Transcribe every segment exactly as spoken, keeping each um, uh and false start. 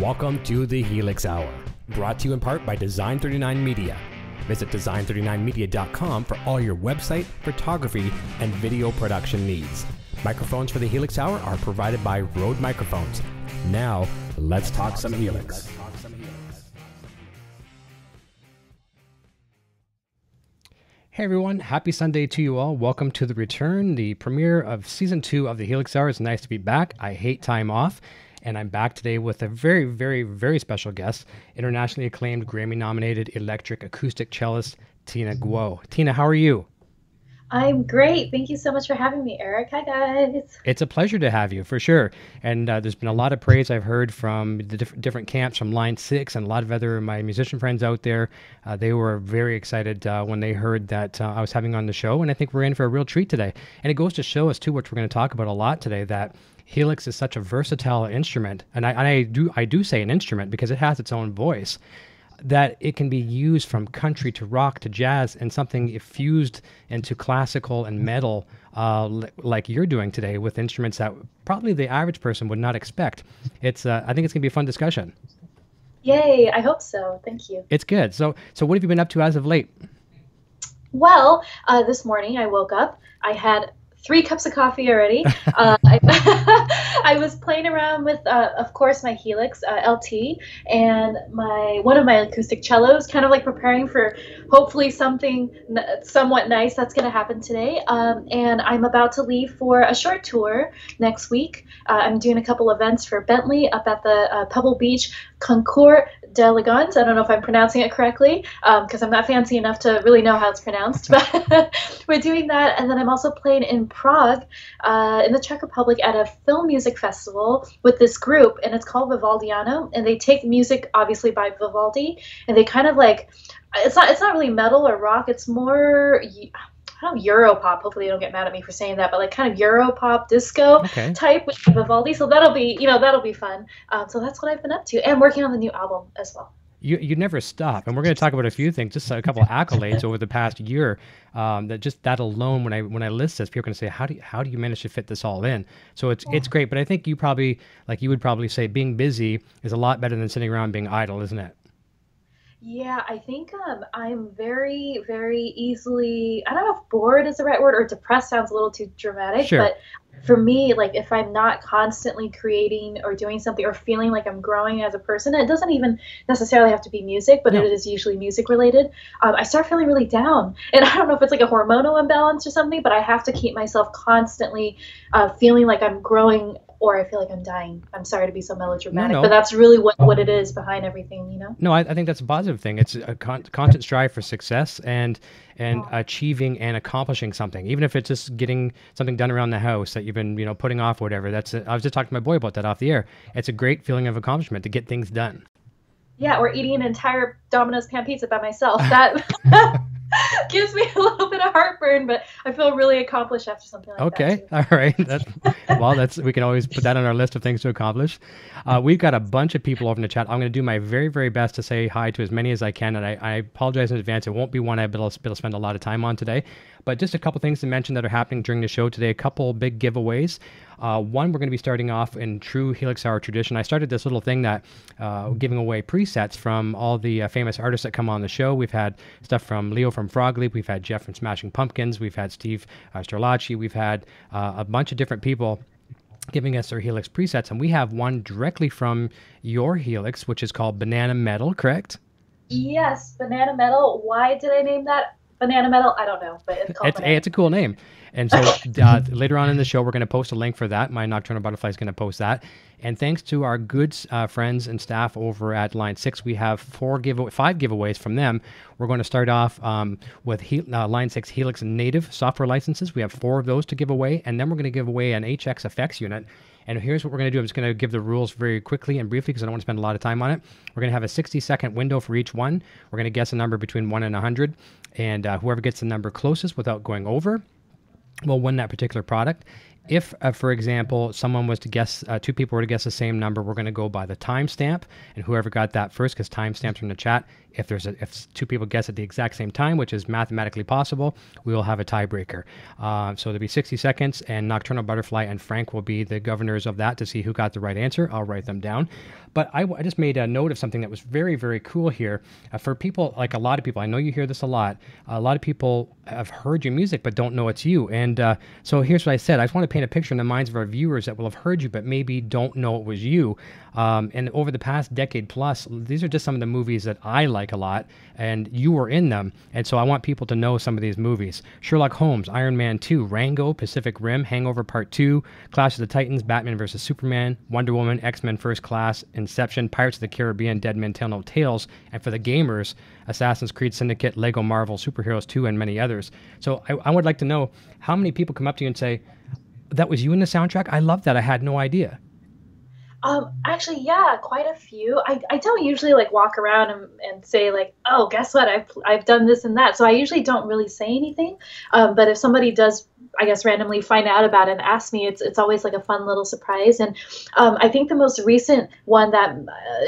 Welcome to the Helix Hour, brought to you in part by Design thirty-nine Media. Visit design thirty-nine media dot com for all your website, photography, and video production needs. Microphones for the Helix Hour are provided by Rode Microphones. Now, let's talk some Helix. Hey everyone, happy Sunday to you all. Welcome to the return, the premiere of season two of the Helix Hour. It's nice to be back. I hate time off. And I'm back today with a very, very, very special guest, internationally acclaimed Grammy-nominated electric acoustic cellist, Tina Guo. Tina, how are you? I'm great. Thank you so much for having me, Eric. Hi, guys. It's a pleasure to have you, for sure. And uh, there's been a lot of praise I've heard from the diff different camps, from Line six and a lot of other my musician friends out there. Uh, they were very excited uh, when they heard that uh, I was having on the show, and I think we're in for a real treat today. And it goes to show us, too, which we're going to talk about a lot today, that Helix is such a versatile instrument, and I, and I do I do say an instrument because it has its own voice, that it can be used from country to rock to jazz and something fused into classical and metal uh, like you're doing today with instruments that probably the average person would not expect. It's uh, I think it's going to be a fun discussion. Yay, I hope so. Thank you. It's good. So, so what have you been up to as of late? Well, uh, this morning I woke up. I had three cups of coffee already. Uh, I, I was playing around with, uh, of course, my Helix uh, L T and my one of my acoustic cellos, kind of like preparing for hopefully something somewhat nice that's going to happen today. Um, and I'm about to leave for a short tour next week. Uh, I'm doing a couple events for Bentley up at the uh, Pebble Beach Concours. Delegant. I don't know if I'm pronouncing it correctly because um, I'm not fancy enough to really know how it's pronounced, but we're doing that. And then I'm also playing in Prague uh, in the Czech Republic at a film music festival with this group, and it's called Vivaldiano, and they take music obviously by Vivaldi and they kind of like, it's not it's not really metal or rock, it's more, I don't know, Europop. Hopefully you don't get mad at me for saying that, but like kind of Europop disco okay. type with Vivaldi. So that'll be, you know, that'll be fun. Um, so that's what I've been up to, and working on the new album as well. You, you never stop. And we're going to talk about a few things, just a couple of accolades over the past year. Um, that just that alone, when I when I list this, people are going to say, how do you, how do you manage to fit this all in? So it's yeah. it's great. But I think you probably, like you would probably say, being busy is a lot better than sitting around being idle, isn't it? Yeah, I think um, I'm very, very easily, I don't know if bored is the right word, or depressed sounds a little too dramatic, sure. but for me, like if I'm not constantly creating or doing something or feeling like I'm growing as a person, it doesn't even necessarily have to be music, but no. it is usually music related. Um, I start feeling really down, and I don't know if it's like a hormonal imbalance or something, but I have to keep myself constantly uh, feeling like I'm growing or I feel like I'm dying. I'm sorry to be so melodramatic, no, no. but that's really what, what it is behind everything, you know? No, I, I think that's a positive thing. It's a con constant strive for success and and yeah. achieving and accomplishing something, even if it's just getting something done around the house that you've been you know putting off or whatever. That's a, I was just talking to my boy about that off the air. It's a great feeling of accomplishment to get things done. Yeah, or eating an entire Domino's pan pizza by myself. That... gives me a little bit of heartburn, but I feel really accomplished after something like okay. that. Okay, all right. That's, well, that's we can always put that on our list of things to accomplish. Uh, we've got a bunch of people over in the chat. I'm going to do my very, very best to say hi to as many as I can, and I, I apologize in advance. It won't be one I'll be able to spend a lot of time on today, but just a couple things to mention that are happening during the show today. A couple big giveaways. Uh, one, we're going to be starting off in true Helix Hour tradition. I started this little thing that uh, giving away presets from all the uh, famous artists that come on the show. We've had stuff from Leo from Frog Leap. We've had Jeff from Smashing Pumpkins. We've had Steve uh, Strelacci. We've had uh, a bunch of different people giving us their Helix presets. And we have one directly from your Helix, which is called Banana Metal, correct? Yes, Banana Metal. Why did I name that? Banana Metal, I don't know, but it's called it's, it's a cool name. And so uh, later on in the show, we're going to post a link for that. My Nocturnal Butterfly is going to post that. And thanks to our good uh, friends and staff over at Line six, we have four give five giveaways from them. We're going to start off um, with he uh, Line six Helix Native software licenses. We have four of those to give away. And then we're going to give away an H X F X unit. And here's what we're going to do. I'm just going to give the rules very quickly and briefly because I don't want to spend a lot of time on it. We're going to have a sixty second window for each one. We're going to guess a number between one and one hundred. And uh, whoever gets the number closest without going over will win that particular product. If, uh, for example, someone was to guess, uh, two people were to guess the same number, we're going to go by the timestamp, and whoever got that first, because timestamps are in the chat, if there's a, if two people guess at the exact same time, which is mathematically possible, we will have a tiebreaker. Uh, so there'll be sixty seconds, and Nocturnal Butterfly and Frank will be the governors of that to see who got the right answer. I'll write them down. But I, I just made a note of something that was very, very cool here. Uh, for people, like a lot of people, I know you hear this a lot, a lot of people have heard your music but don't know it's you. And uh, so here's what I said. I just want to paint a picture in the minds of our viewers that will have heard you but maybe don't know it was you. Um, and over the past decade plus, these are just some of the movies that I like a lot, and you were in them. And so I want people to know some of these movies. Sherlock Holmes, Iron Man two, Rango, Pacific Rim, Hangover Part two, Clash of the Titans, Batman versus. Superman, Wonder Woman, X-Men First Class, Inception, Pirates of the Caribbean, Dead Men Tell No Tales, and for the gamers, Assassin's Creed Syndicate, Lego Marvel, Superheroes two, and many others. So I, I would like to know how many people come up to you and say, that was you in the soundtrack? I love that. I had no idea. Um, actually, yeah, quite a few. I, I don't usually like walk around and, and say like, oh, guess what? I've, I've done this and that. So I usually don't really say anything. Um, but if somebody does, I guess, randomly find out about it and ask me, it's, it's always like a fun little surprise. And um, I think the most recent one that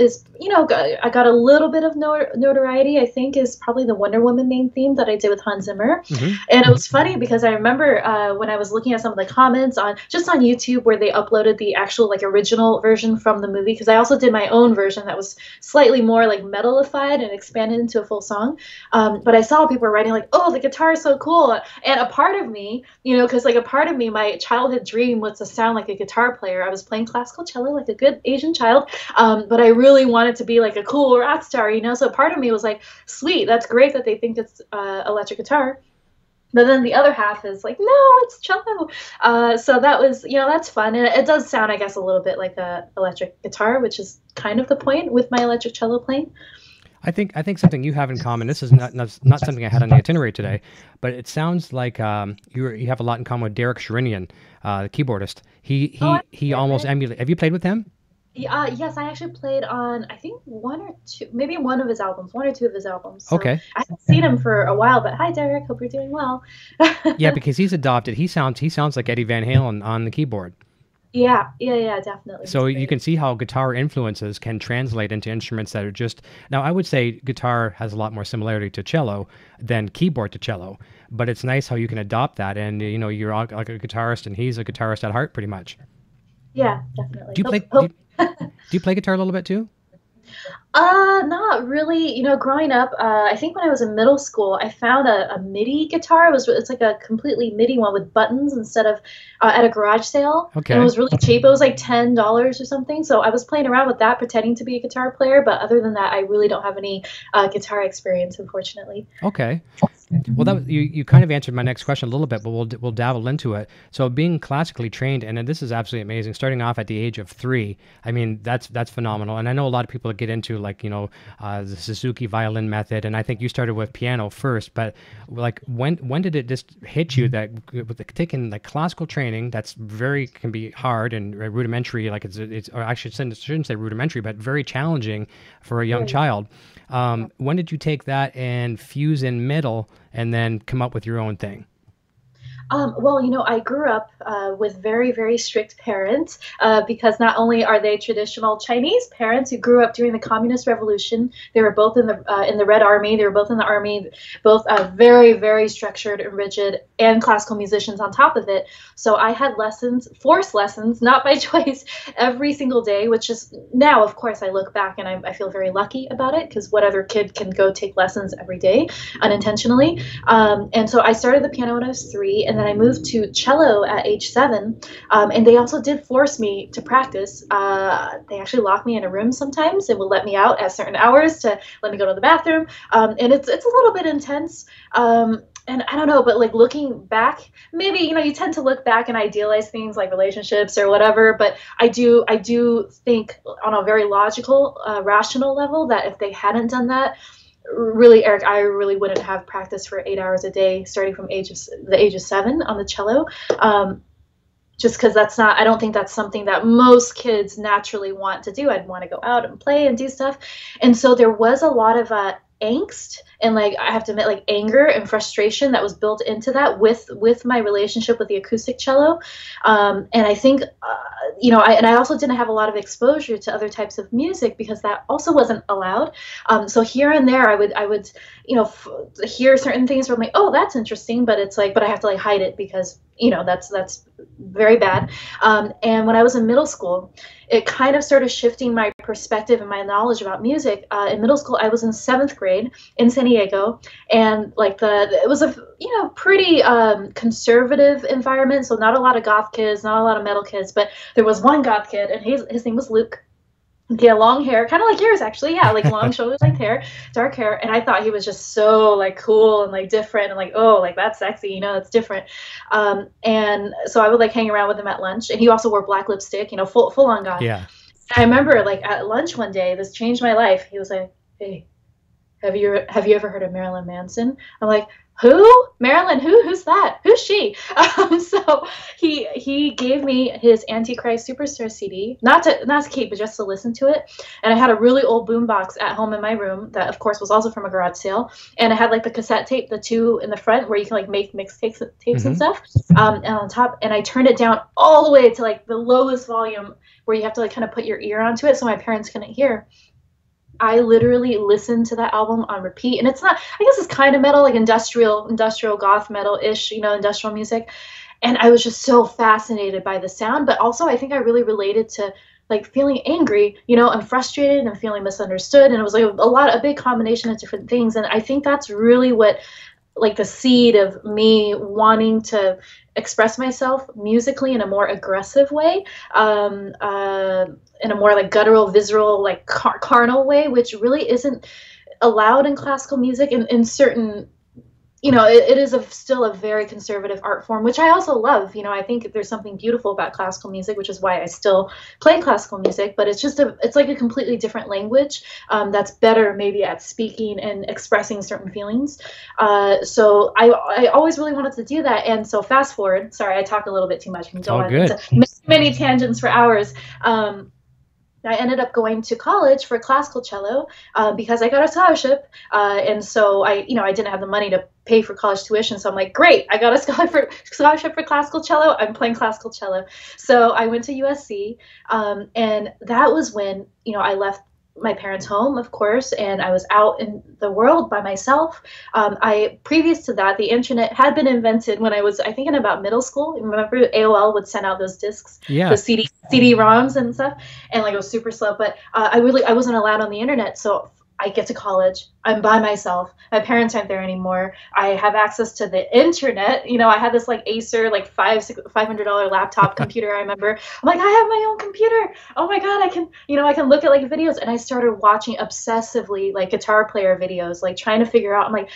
is, you know, I got a little bit of notoriety, I think, is probably the Wonder Woman main theme that I did with Hans Zimmer. Mm-hmm. And it was funny because I remember uh, when I was looking at some of the comments on just on YouTube where they uploaded the actual like original version from the movie, because I also did my own version that was slightly more like metalified and expanded into a full song. Um, but I saw people writing like, oh, the guitar is so cool. And a part of me, you You know, because like a part of me, my childhood dream was to sound like a guitar player. I was playing classical cello like a good Asian child, um, but I really wanted to be like a cool rock star, you know. So part of me was like, sweet, that's great that they think it's uh, electric guitar. But then the other half is like, no, it's cello. Uh, so that was, you know, that's fun. And it does sound, I guess, a little bit like a electric guitar, which is kind of the point with my electric cello playing. I think I think something you have in common. This is not not, not something I had on the itinerary today, but it sounds like um, you you have a lot in common with Derek Sherinian, uh, the keyboardist. He he oh, he almost emulated. Have you played with him? Yeah, uh, yes, I actually played on I think one or two, maybe one of his albums, one or two of his albums. So okay, I haven't seen him for a while, but hi Derek, hope you're doing well. Yeah, because he's adopted. He sounds he sounds like Eddie Van Halen on the keyboard. Yeah, yeah, yeah, definitely. So you can see how guitar influences can translate into instruments that are just... Now, I would say guitar has a lot more similarity to cello than keyboard to cello, but it's nice how you can adopt that, and, you know, you're like a guitarist, and he's a guitarist at heart, pretty much. Yeah, definitely. Do you, hope, play, hope. Do you, do you play guitar a little bit, too? Uh, not really. You know, growing up, uh, I think when I was in middle school, I found a, a MIDI guitar. It was it's like a completely MIDI one with buttons instead of uh, at a garage sale. Okay. And it was really cheap. It was like ten dollars or something. So I was playing around with that, pretending to be a guitar player. But other than that, I really don't have any uh, guitar experience, unfortunately. Okay. Well, that was, you you kind of answered my next question a little bit, but we'll we'll dabble into it. So being classically trained, and this is absolutely amazing. Starting off at the age of three, I mean that's that's phenomenal. And I know a lot of people get into like you know uh, the Suzuki violin method, and I think you started with piano first. But like when when did it just hit you that with the taking the classical training that's very can be hard and rudimentary, like it's it's or I should say, shouldn't say rudimentary, but very challenging for a young child. Um, when did you take that and fuse in metal and then come up with your own thing? Um, well, you know, I grew up uh, with very, very strict parents uh, because not only are they traditional Chinese parents who grew up during the Communist Revolution, they were both in the uh, in the Red Army, they were both in the Army, both uh, very, very structured and rigid, and classical musicians on top of it. So I had lessons, forced lessons, not by choice, every single day, which is now, of course, I look back and I, I feel very lucky about it because what other kid can go take lessons every day unintentionally? Um, and so I started the piano when I was three, and then I moved to cello at age seven, um, and they also did force me to practice. Uh, they actually lock me in a room sometimes. They will let me out at certain hours to let me go to the bathroom, um, and it's it's a little bit intense. Um, and I don't know, but like looking back, maybe, you know, you tend to look back and idealize things like relationships or whatever, but I do, I do think on a very logical, uh, rational level that if they hadn't done that, really, Eric, I really wouldn't have practiced for eight hours a day starting from age of, the age of seven on the cello. Um, just because that's not, I don't think that's something that most kids naturally want to do. I'd want to go out and play and do stuff. And so there was a lot of uh, angst and, like, I have to admit, like, anger and frustration that was built into that with with my relationship with the acoustic cello. Um, and I think, uh, you know, I, and I also didn't have a lot of exposure to other types of music because that also wasn't allowed. Um, so here and there, I would, I would, you know, f hear certain things where I'm like, oh, that's interesting, but it's like, but I have to, like, hide it because, you know, that's that's very bad. Um, and when I was in middle school, it kind of started shifting my perspective and my knowledge about music. Uh, in middle school, I was in seventh grade in San Diego, and like the it was a you know pretty um, conservative environment. So not a lot of goth kids, not a lot of metal kids, but there was one goth kid, and his his name was Luke. He had long hair, kind of like yours, actually. Yeah, like long shoulders, length hair, dark hair. And I thought he was just so like cool and like different and like, oh, like that's sexy, you know, that's different. Um, and so I would like hang around with him at lunch. And he also wore black lipstick, you know, full full on goth. Yeah. I remember like at lunch one day, this changed my life. He was like, hey, have you have you ever heard of Marilyn Manson? I'm like, who? Marilyn, who? Who's that? Who's she? Um, so he he gave me his Antichrist Superstar C D, not to not to keep, but just to listen to it. And I had a really old boombox at home in my room that, of course, was also from a garage sale. And I had like the cassette tape, the two in the front where you can like make mix tapes, tapes mm-hmm. and stuff, um, and on top. And I turned it down all the way to like the lowest volume where you have to like kind of put your ear onto it so my parents couldn't hear. I literally listened to that album on repeat, and it's not, I guess it's kind of metal, like industrial, industrial goth metal-ish, you know, industrial music. And I was just so fascinated by the sound, but also I think I really related to like feeling angry, you know, and frustrated and feeling misunderstood. And it was like a lot, a big combination of different things. And I think that's really what, like the seed of me wanting to express myself musically in a more aggressive way, um, uh, in a more like guttural, visceral, like car carnal way, which really isn't allowed in classical music in, in certain, you know, it, it is a, still a very conservative art form, which I also love. You know, I think there's something beautiful about classical music, which is why I still play classical music, but it's just a, it's like a completely different language um, that's better maybe at speaking and expressing certain feelings. Uh, so I, I always really wanted to do that. And so fast forward, sorry, I talk a little bit too much. I can go on into many, many tangents for hours. Um, I ended up going to college for classical cello uh, because I got a scholarship, uh, and so I, you know, I didn't have the money to pay for college tuition. So I'm like, great, I got a scholarship for, scholarship for classical cello. I'm playing classical cello. So I went to U S C, um, and that was when, you know, I left my parents' home, of course, and I was out in the world by myself. Um, I previous to that, the internet had been invented when I was, I think, in about middle school. Remember, A O L would send out those discs, yeah, those C D, C D ROMs and stuff, and like it was super slow. But uh, I really, I wasn't allowed on the internet, so I get to college. I'm by myself. My parents aren't there anymore. I have access to the internet. You know, I had this like Acer, like five, six, five hundred dollar laptop computer. I remember I'm like, I have my own computer. Oh my God. I can, you know, I can look at like videos. And I started watching obsessively like guitar player videos, like trying to figure out, I'm like,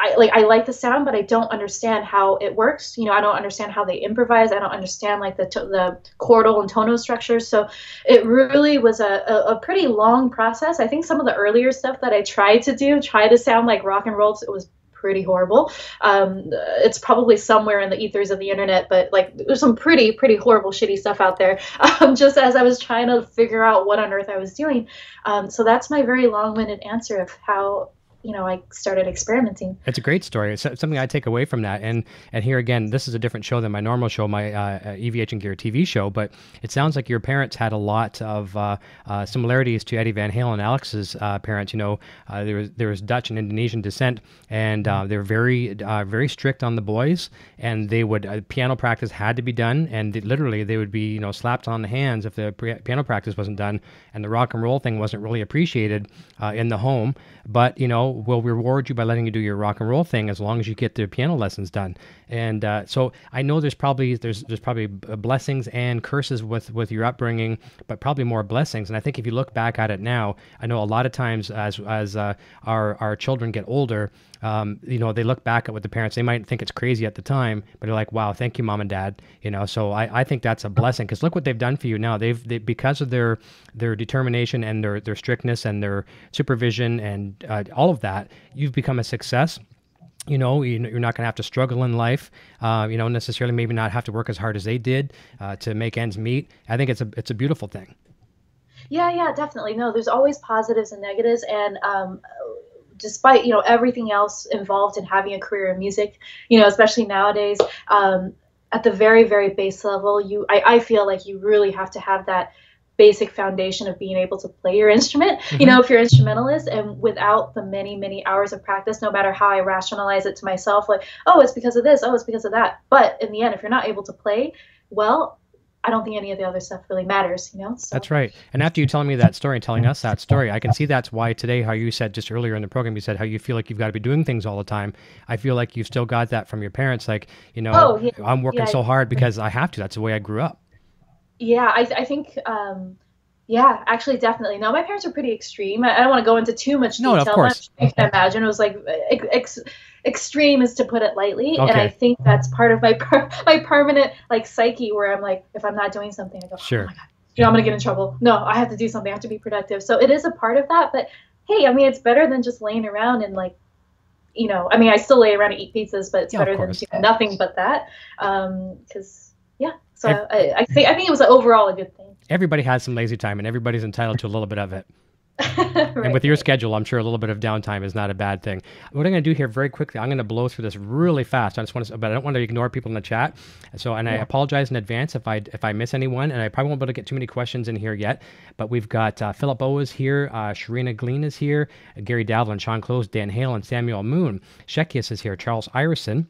I like, I like the sound, but I don't understand how it works. You know, I don't understand how they improvise. I don't understand like the, the chordal and tonal structures. So it really was a, a, a pretty long process. I think some of the earlier stuff that I tried to do, try to sound like rock and roll, it was pretty horrible. Um, it's probably somewhere in the ethers of the internet, but like there's some pretty, pretty horrible, shitty stuff out there. Um, just as I was trying to figure out what on earth I was doing. Um, so that's my very long-winded answer of how, you know, I started experimenting. It's a great story. It's something I take away from that. And and here again, this is a different show than my normal show, my uh, E V H and Gear T V show, but it sounds like your parents had a lot of uh, uh, similarities to Eddie Van Halen and Alex's uh, parents. You know, uh, there was there was Dutch and Indonesian descent, and uh, they're very, uh, very strict on the boys, and they would, uh, piano practice had to be done, and they, literally they would be, you know, slapped on the hands if the piano practice wasn't done, and the rock and roll thing wasn't really appreciated uh, in the home, but, you know, will reward you by letting you do your rock and roll thing as long as you get the piano lessons done. And uh, so I know there's probably there's there's probably blessings and curses with with your upbringing, but probably more blessings. And I think if you look back at it now, I know a lot of times as as uh, our our children get older, um, you know, they look back at what the parents, they might think it's crazy at the time, but they're like, wow, thank you, mom and dad. You know, so I, I think that's a blessing, because look what they've done for you now. They've, they, because of their, their determination and their, their strictness and their supervision and uh, all of that, you've become a success. You know, you're not going to have to struggle in life, uh, you know, necessarily maybe not have to work as hard as they did uh, to make ends meet. I think it's a, it's a beautiful thing. Yeah, yeah, definitely. No, there's always positives and negatives. And, um, despite, you know, everything else involved in having a career in music, you know, especially nowadays, um, at the very, very base level, you I, I feel like you really have to have that basic foundation of being able to play your instrument, mm-hmm. you know, if you're an instrumentalist, and without the many, many hours of practice, no matter how I rationalize it to myself, like, oh, it's because of this, oh, it's because of that. But in the end, if you're not able to play, well, I don't think any of the other stuff really matters, you know? So. That's right. And after you telling me that story and telling us that story, I can see that's why today, how you said just earlier in the program, you said how you feel like you've got to be doing things all the time. I feel like you've still got that from your parents. Like, you know, oh, yeah. I'm working yeah, so hard because I have to. That's the way I grew up. Yeah, I, I think, um, yeah, actually, definitely. No, my parents are pretty extreme. I, I don't want to go into too much detail. No, of course. I can imagine it was like ex extreme is to put it lightly. Okay. And I think that's part of my per my permanent like psyche where I'm like, if I'm not doing something, I go, sure. Oh my God, you know, I'm going to get in trouble. No, I have to do something. I have to be productive. So it is a part of that. But hey, I mean, it's better than just laying around and like, you know, I mean, I still lay around and eat pizzas, but it's yeah, better than doing nothing but that. Um, 'cause yeah. So I, I think I think it was overall a good thing. Everybody has some lazy time, and everybody's entitled to a little bit of it. Right. And with your schedule, I'm sure a little bit of downtime is not a bad thing. What I'm going to do here very quickly, I'm going to blow through this really fast. I just want to, but I don't want to ignore people in the chat. So, and yeah. I apologize in advance if I if I miss anyone, and I probably won't be able to get too many questions in here yet. But we've got uh, Philip O is here, uh, Sharina Glean is here, uh, Gary Davlin, Sean Close, Dan Halen, Samuel Moon, Shekias is here, Charles Irison.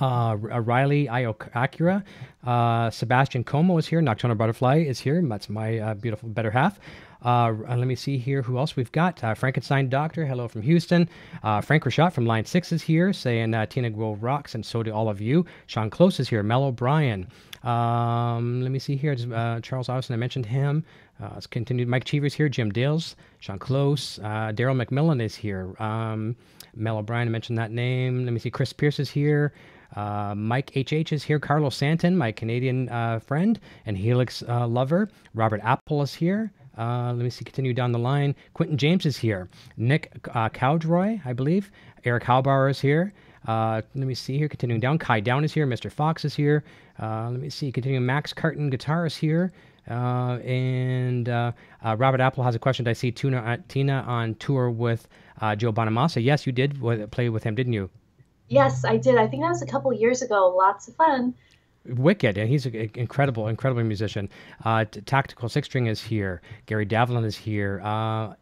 Uh, Riley Iokakura, uh, Sebastian Como is here. Nocturnal Butterfly is here. That's my uh, beautiful better half. Uh, let me see here who else we've got. Uh, Frankenstein Doctor, hello from Houston. Uh, Frank Rashad from Line six is here saying uh, Tina Guo rocks, and so do all of you. Sean Close is here. Mel O'Brien. Um, let me see here. Uh, Charles Austin, I mentioned him. Uh, let's continue. Mike Cheever's here. Jim Dales, Sean Close. Uh, Daryl McMillan is here. Um, Mel O'Brien, I mentioned that name. Let me see. Chris Pierce is here. Uh, Mike H H is here. Carlos Santon, my Canadian uh, friend and Helix uh, lover. Robert Apple is here. Uh, let me see. Continue down the line. Quentin James is here. Nick uh, Cowdroy, I believe. Eric Haubauer is here. Uh, let me see here. Continuing down. Kai Down is here. Mister Fox is here. Uh, let me see. Continuing. Max Carton Guitar is here. Uh, and uh, uh, Robert Apple has a question. Did I see Tina, uh, Tina on tour with uh, Joe Bonamassa? Yes, you did play with him, didn't you? Yes, I did. I think that was a couple years ago. Lots of fun. Wicked, and he's an incredible, incredible musician. Uh, Tactical Six String is here. Gary Davlin is here. Uh,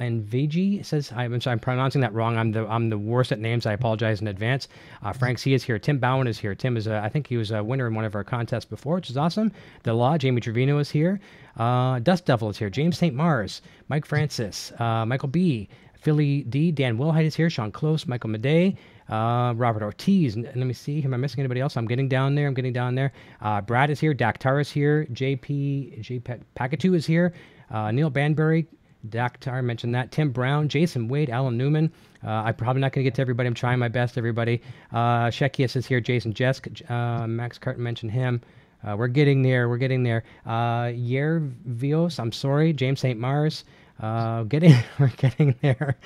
and V G says, I'm sorry, I'm pronouncing that wrong. I'm the I'm the worst at names. I apologize in advance. Uh, Frank C is here. Tim Bowen is here. Tim is, a, I think he was a winner in one of our contests before, which is awesome. The Law, Jamie Trevino is here. Uh, Dust Devil is here. James Saint Mars, Mike Francis, uh, Michael B, Philly D, Dan Wilhite is here. Sean Close, Michael Madej. Uh, Robert Ortiz, N let me see, am I missing anybody else? I'm getting down there, I'm getting down there. Uh, Brad is here, Daktar is here, J P, J. Pakatu is here, uh, Neil Banbury, Daktar, mentioned that, Tim Brown, Jason Wade, Alan Newman. Uh, I'm probably not going to get to everybody, I'm trying my best, everybody. Uh, Shekias is here, Jason Jesk, uh, Max Carton mentioned him. Uh, we're getting there, we're getting there. Uh, Yervios, I'm sorry, James Saint Mars. Uh, getting, we're getting there.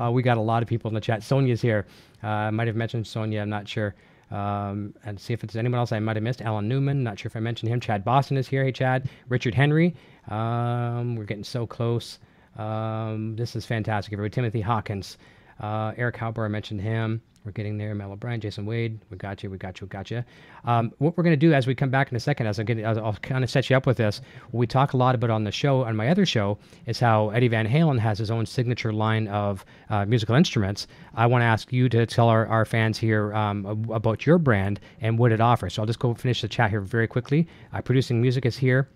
Uh, we got a lot of people in the chat. Sonia's here. Uh, I might have mentioned Sonia. I'm not sure. Um, and see if it's anyone else I might have missed. Alan Newman. Not sure if I mentioned him. Chad Boston is here. Hey, Chad. Richard Henry. Um, we're getting so close. Um, this is fantastic. Everybody. Timothy Hawkins. Uh, Eric Halber. I mentioned him. We're getting there. Mel O'Brien, Jason Wade. We got you. We got you. We got you. Um, what we're going to do as we come back in a second, as I get, I'll kind of set you up with this. We talk a lot about on the show, on my other show, is how Eddie Van Halen has his own signature line of uh, musical instruments. I want to ask you to tell our, our fans here um, about your brand and what it offers. So I'll just go finish the chat here very quickly. Uh, producing music is here.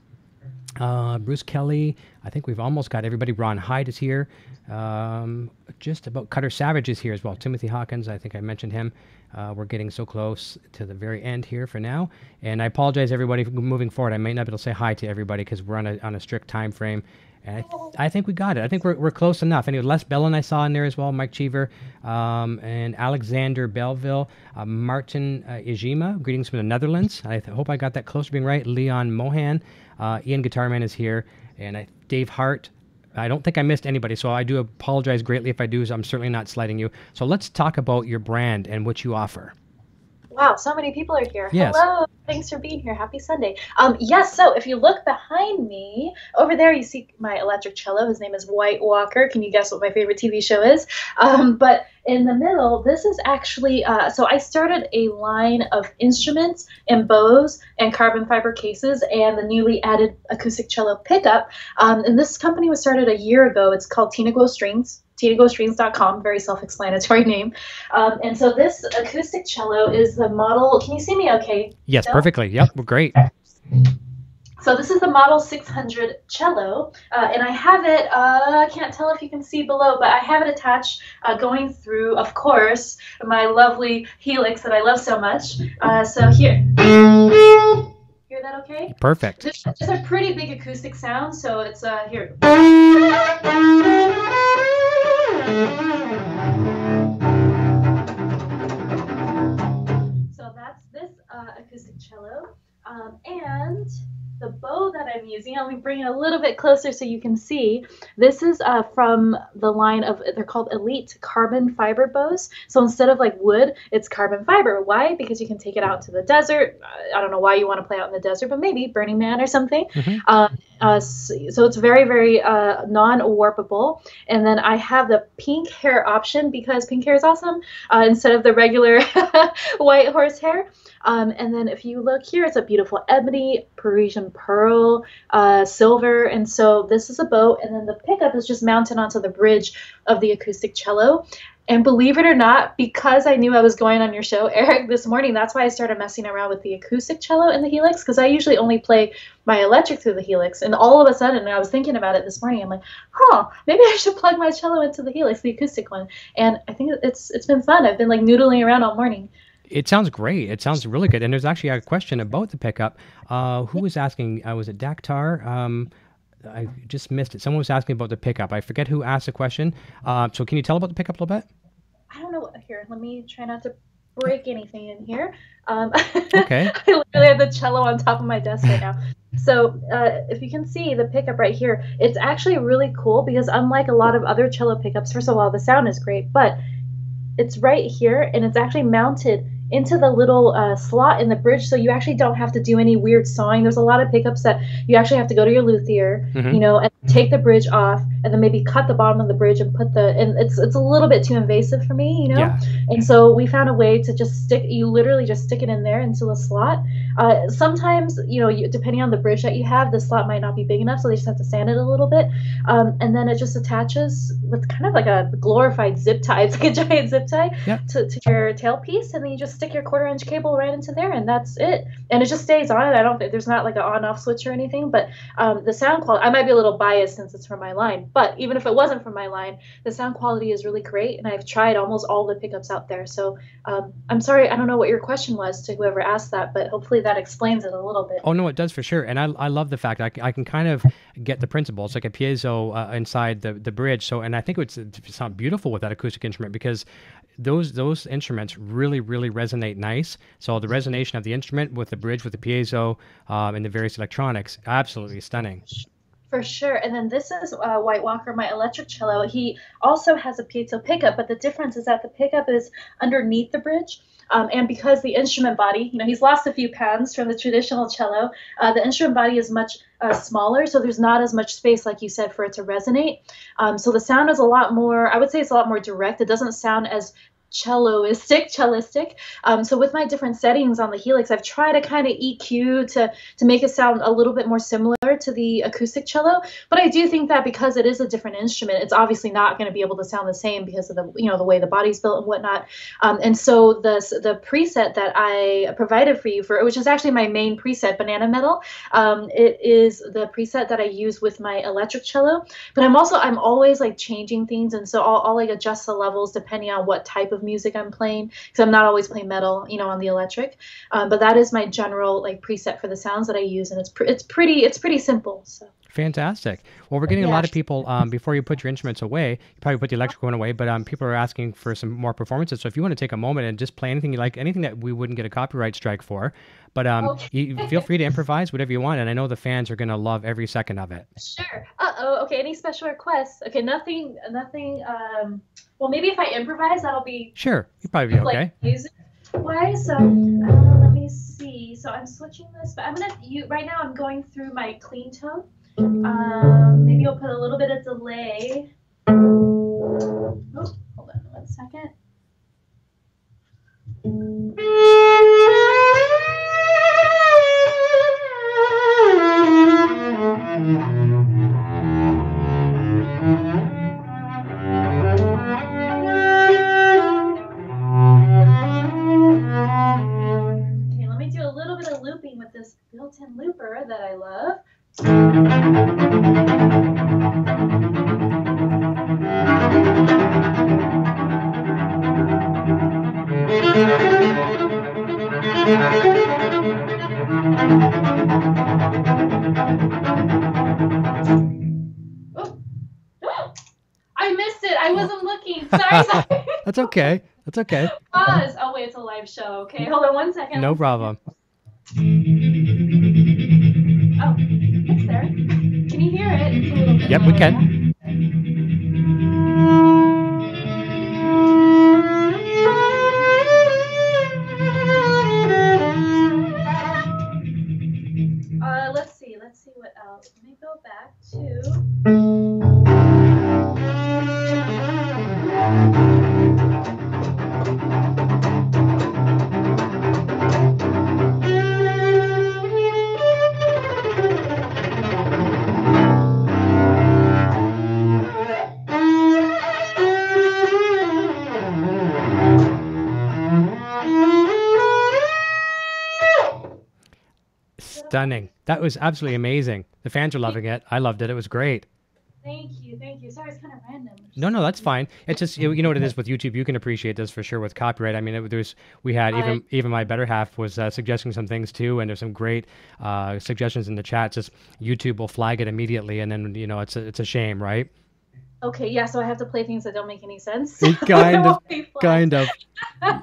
Uh, Bruce Kelly. I think we've almost got everybody. Ron Hyde is here. Um, just about Cutter Savage is here as well. Timothy Hawkins, I think I mentioned him. Uh, we're getting so close to the very end here for now. And I apologize, everybody, for moving forward. I may not be able to say hi to everybody because we're on a, on a strict time frame. And I, th I think we got it. I think we're, we're close enough. Anyway, Les Bellin I saw in there as well, Mike Cheever, um, and Alexander Belleville, uh, Martin uh, Ijima, greetings from the Netherlands. I th hope I got that close to being right. Leon Mohan, uh, Ian Guitarman is here, and I, Dave Hart. I don't think I missed anybody, so I do apologize greatly if I do. So I'm certainly not slighting you. So let's talk about your brand and what you offer. Wow, so many people are here. Yes. Hello, thanks for being here. Happy Sunday. Um, yes, so if you look behind me, over there you see my electric cello. His name is White Walker. Can you guess what my favorite T V show is? Um, but in the middle, this is actually, uh, so I started a line of instruments and bows and carbon fiber cases and the newly added acoustic cello pickup. Um, and this company was started a year ago. It's called Tina Guo Strings. tina guo strings dot com, very self-explanatory name. Um, and so this acoustic cello is the model. Can you see me okay? Yes, no? Perfectly. Yep, well, great. So this is the Model six hundred cello, uh, and I have it, uh, I can't tell if you can see below, but I have it attached uh, going through, of course, my lovely Helix that I love so much. Uh, so here. Hear that okay? Perfect. This is a pretty big acoustic sound, so it's uh, here. So that's this uh, acoustic cello, um, and the bow that I'm using, let me bring it a little bit closer so you can see. This is uh, from the line of, they're called Elite Carbon Fiber Bows. So instead of like wood, it's carbon fiber. Why? Because you can take it out to the desert. I don't know why you want to play out in the desert, but maybe Burning Man or something. Mm-hmm. uh, uh, so it's very, very uh, non-warpable. And then I have the pink hair option because pink hair is awesome uh, instead of the regular white horse hair. Um, and then if you look here, it's a beautiful ebony, Parisian pearl, uh, silver. And so this is a bow. And then the pickup is just mounted onto the bridge of the acoustic cello. And believe it or not, because I knew I was going on your show, Eric, this morning, that's why I started messing around with the acoustic cello and the Helix, because I usually only play my electric through the Helix. And all of a sudden, and I was thinking about it this morning, I'm like, huh, maybe I should plug my cello into the Helix, the acoustic one. And I think it's it's been fun. I've been like noodling around all morning. It sounds great. It sounds really good. And there's actually a question about the pickup. Uh, who was asking? Uh, was it Daktar? Um, I just missed it. Someone was asking about the pickup. I forget who asked the question. Uh, so can you tell about the pickup a little bit? I don't know. Here, let me try not to break anything in here. Um, okay. I literally have the cello on top of my desk right now. So uh, if you can see the pickup right here, it's actually really cool because unlike a lot of other cello pickups, first of all, the sound is great, but it's right here and it's actually mounted into the little uh, slot in the bridge, so you actually don't have to do any weird sawing. There's a lot of pickups that you actually have to go to your luthier, mm-hmm. you know, and take the bridge off, and then maybe cut the bottom of the bridge and put the. And it's it's a little bit too invasive for me, you know. Yeah. And so we found a way to just stick. You literally just stick it in there into the slot. Uh, sometimes, you know, you, depending on the bridge that you have, the slot might not be big enough, so they just have to sand it a little bit, um, and then it just attaches with kind of like a glorified zip tie. It's like a giant zip tie yep. to to your tailpiece, and then you just stick your quarter inch cable right into there, and that's it. And it just stays on it. I don't think there's not like an on off switch or anything, but um, the sound quality, I might be a little biased since it's from my line, but even if it wasn't from my line, the sound quality is really great. And I've tried almost all the pickups out there. So um, I'm sorry, I don't know what your question was to whoever asked that, but hopefully that explains it a little bit. Oh no, it does for sure. And I, I love the fact I, I can kind of get the principle. It's like a piezo uh, inside the, the bridge. So, and I think it's, it's not beautiful with that acoustic instrument because those, those instruments really, really resonate. resonate nice. So the resonation of the instrument with the bridge, with the piezo, um, and the various electronics, absolutely stunning. For sure. And then this is uh, White Walker, my electric cello. He also has a piezo pickup, but the difference is that the pickup is underneath the bridge. Um, and because the instrument body, you know, he's lost a few pounds from the traditional cello, uh, the instrument body is much uh, smaller, so there's not as much space, like you said, for it to resonate. Um, so the sound is a lot more, I would say it's a lot more direct. It doesn't sound as celloistic, cellistic. Um, so with my different settings on the Helix, I've tried to kind of E Q to to make it sound a little bit more similar to the acoustic cello. But I do think that because it is a different instrument, it's obviously not going to be able to sound the same because of the you know the way the body's built and whatnot. Um, and so the the preset that I provided for you for, which is actually my main preset, Banana Metal, um, it is the preset that I use with my electric cello. But I'm also I'm always like changing things, and so I'll, I'll like adjust the levels depending on what type of music I'm playing, because I'm not always playing metal, you know, on the electric. Um, but that is my general like preset for the sounds that I use, and it's pr it's pretty it's pretty simple. So fantastic. Well, we're getting yeah. a lot of people um, before you put your instruments away. You probably put the electric one away, but um, people are asking for some more performances. So if you want to take a moment and just play anything you like, anything that we wouldn't get a copyright strike for, but um, okay. you feel free to improvise whatever you want, and I know the fans are gonna love every second of it. Sure. Uh oh. Okay. Any special requests? Okay. Nothing. Nothing. Um. Well, maybe if I improvise, that'll be sure. You'll probably be okay. Like music. why. So uh, let me see. So I'm switching this, but I'm gonna. You right now. I'm going through my clean tone. Um, maybe I'll put a little bit of delay. Oh, hold on one second. Okay, let me do a little bit of looping with this built-in looper that I love. Oh. I missed it. I wasn't looking. Sorry, sorry. That's okay. That's okay. Pause. Oh wait, it's a live show. Okay, hold on one second. No problem. Oh, it's there. Can you hear it? It's a little bit. Yep, we can. Uh, let's see. Let's see what else. Let me go back to. Stunning. That was absolutely amazing. The fans are loving it. I loved it. It was great. Thank you. Thank you. Sorry, it's kind of random. No, no, that's fine. It's just, you know what it is with YouTube. You can appreciate this for sure with copyright. I mean, it, there's, we had even, uh, even my better half was uh, suggesting some things too. And there's some great uh, suggestions in the chat. Just YouTube will flag it immediately. And then, you know, it's a, it's a shame, right? Okay, yeah, so I have to play things that don't make any sense. kind of, kind of,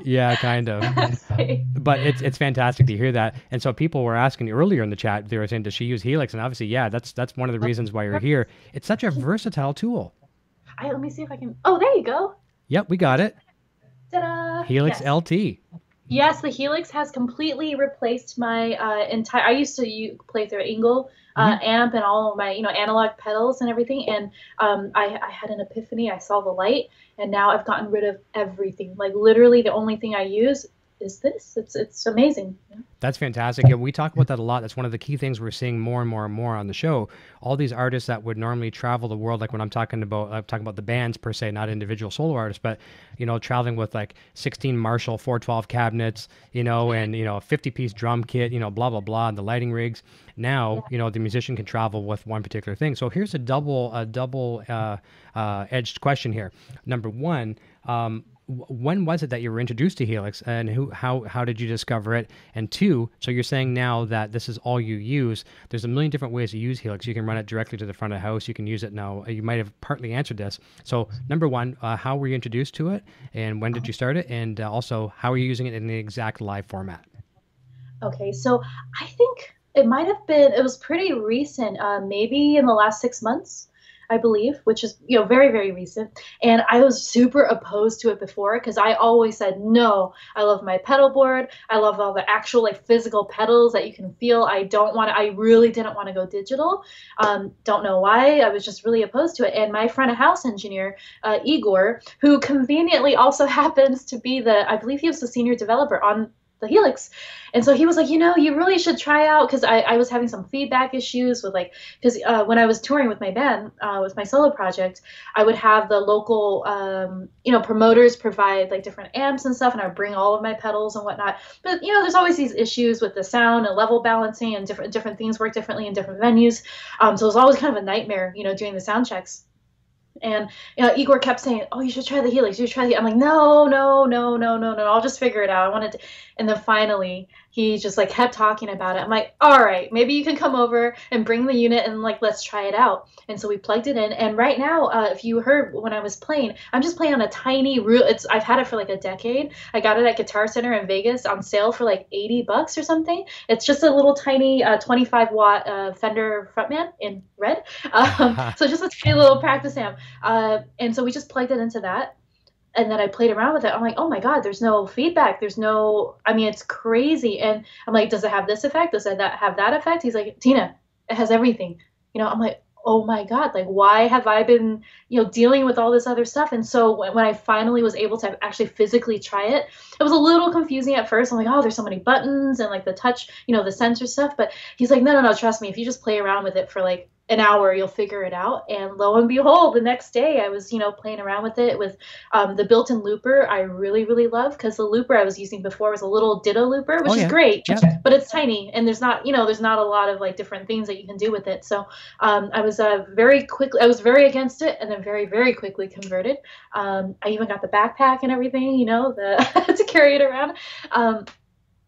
yeah, kind of. Okay. But it's it's fantastic to hear that. And so people were asking earlier in the chat, they were saying, does she use Helix? And obviously, yeah, that's that's one of the reasons why you're here. It's such a versatile tool. I, let me see if I can, oh, there you go. Yep, we got it. Ta-da! Helix yes. L T. Yes, the Helix has completely replaced my uh, entire, I used to use, play through Engel uh, mm-hmm. amp and all of my, you know, analog pedals and everything. And um, I, I had an epiphany. I saw the light, and now I've gotten rid of everything. Like literally the only thing I use is this. It's, it's amazing. That's fantastic. And we talk about that a lot. That's one of the key things we're seeing more and more and more on the show. All these artists that would normally travel the world, like when I'm talking about, I'm talking about the bands per se, not individual solo artists, but, you know, traveling with like sixteen Marshall four twelve cabinets, you know, and, you know, a fifty piece drum kit, you know, blah, blah, blah, and the lighting rigs. Now, you know, the musician can travel with one particular thing. So here's a double, a double uh, uh, edged question here. Number one, um, when was it that you were introduced to Helix, and who, how, how did you discover it? And two, so you're saying now that this is all you use. There's a million different ways to use Helix. You can run it directly to the front of the house. You can use it now. You might have partly answered this. So number one, uh, how were you introduced to it, and when did you start it? And uh, also, how are you using it in the exact live format? Okay, so I think it might have been, it was pretty recent, uh, maybe in the last six months. I believe, which is, you know, very, very recent. And I was super opposed to it before because I always said, no, I love my pedal board. I love all the actual like physical pedals that you can feel. I don't want to, I really didn't want to go digital. Um, don't know why. I was just really opposed to it. And my front of house engineer, uh, Igor, who conveniently also happens to be the, I believe he was the senior developer on the Helix. And so he was like, you know, you really should try out, because I, I was having some feedback issues with like, because uh, when I was touring with my band, uh, with my solo project, I would have the local, um, you know, promoters provide like different amps and stuff, and I would bring all of my pedals and whatnot. But, you know, there's always these issues with the sound and level balancing, and different different things work differently in different venues. Um, so it was always kind of a nightmare, you know, doing the sound checks. And you know, Igor kept saying, oh, you should try the Helix. You should try the Helix. I'm like, no, no, no, no, no, no. I'll just figure it out. I wanted to. And then finally, he just like kept talking about it. I'm like, all right, maybe you can come over and bring the unit and like, let's try it out. And so we plugged it in. And right now, uh, if you heard when I was playing, I'm just playing on a tiny root. It's, I've had it for like a decade. I got it at Guitar Center in Vegas on sale for like eighty bucks or something. It's just a little tiny uh, twenty-five watt uh, Fender Frontman in red. Um, so just a tiny little practice amp. Uh, and so we just plugged it into that. And then I played around with it. I'm like, oh, my God, there's no feedback. There's no – I mean, it's crazy. And I'm like, does it have this effect? Does it have that effect? He's like, Tina, it has everything. You know, I'm like, oh, my God, like, why have I been, you know, dealing with all this other stuff? And so when I finally was able to actually physically try it, it was a little confusing at first. I'm like, oh, there's so many buttons and, like, the touch, you know, the sensor stuff. But he's like, no, no, no, trust me. If you just play around with it for, like, an hour, you'll figure it out. And lo and behold, the next day I was, you know, playing around with it with um, the built-in looper. I really, really love, because the looper I was using before was a little ditto looper, which oh, yeah. is great, yeah. but it's tiny and there's not, you know, there's not a lot of like different things that you can do with it. So um, I was uh, very quickly, I was very against it, and then very, very quickly converted. Um, I even got the backpack and everything, you know, the to carry it around. Um,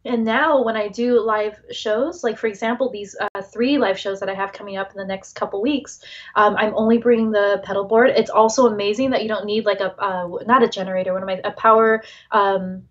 And now when I do live shows, like, for example, these uh, three live shows that I have coming up in the next couple weeks, um, I'm only bringing the pedal board. It's also amazing that you don't need like a, uh, not a generator, what am I, a power, um,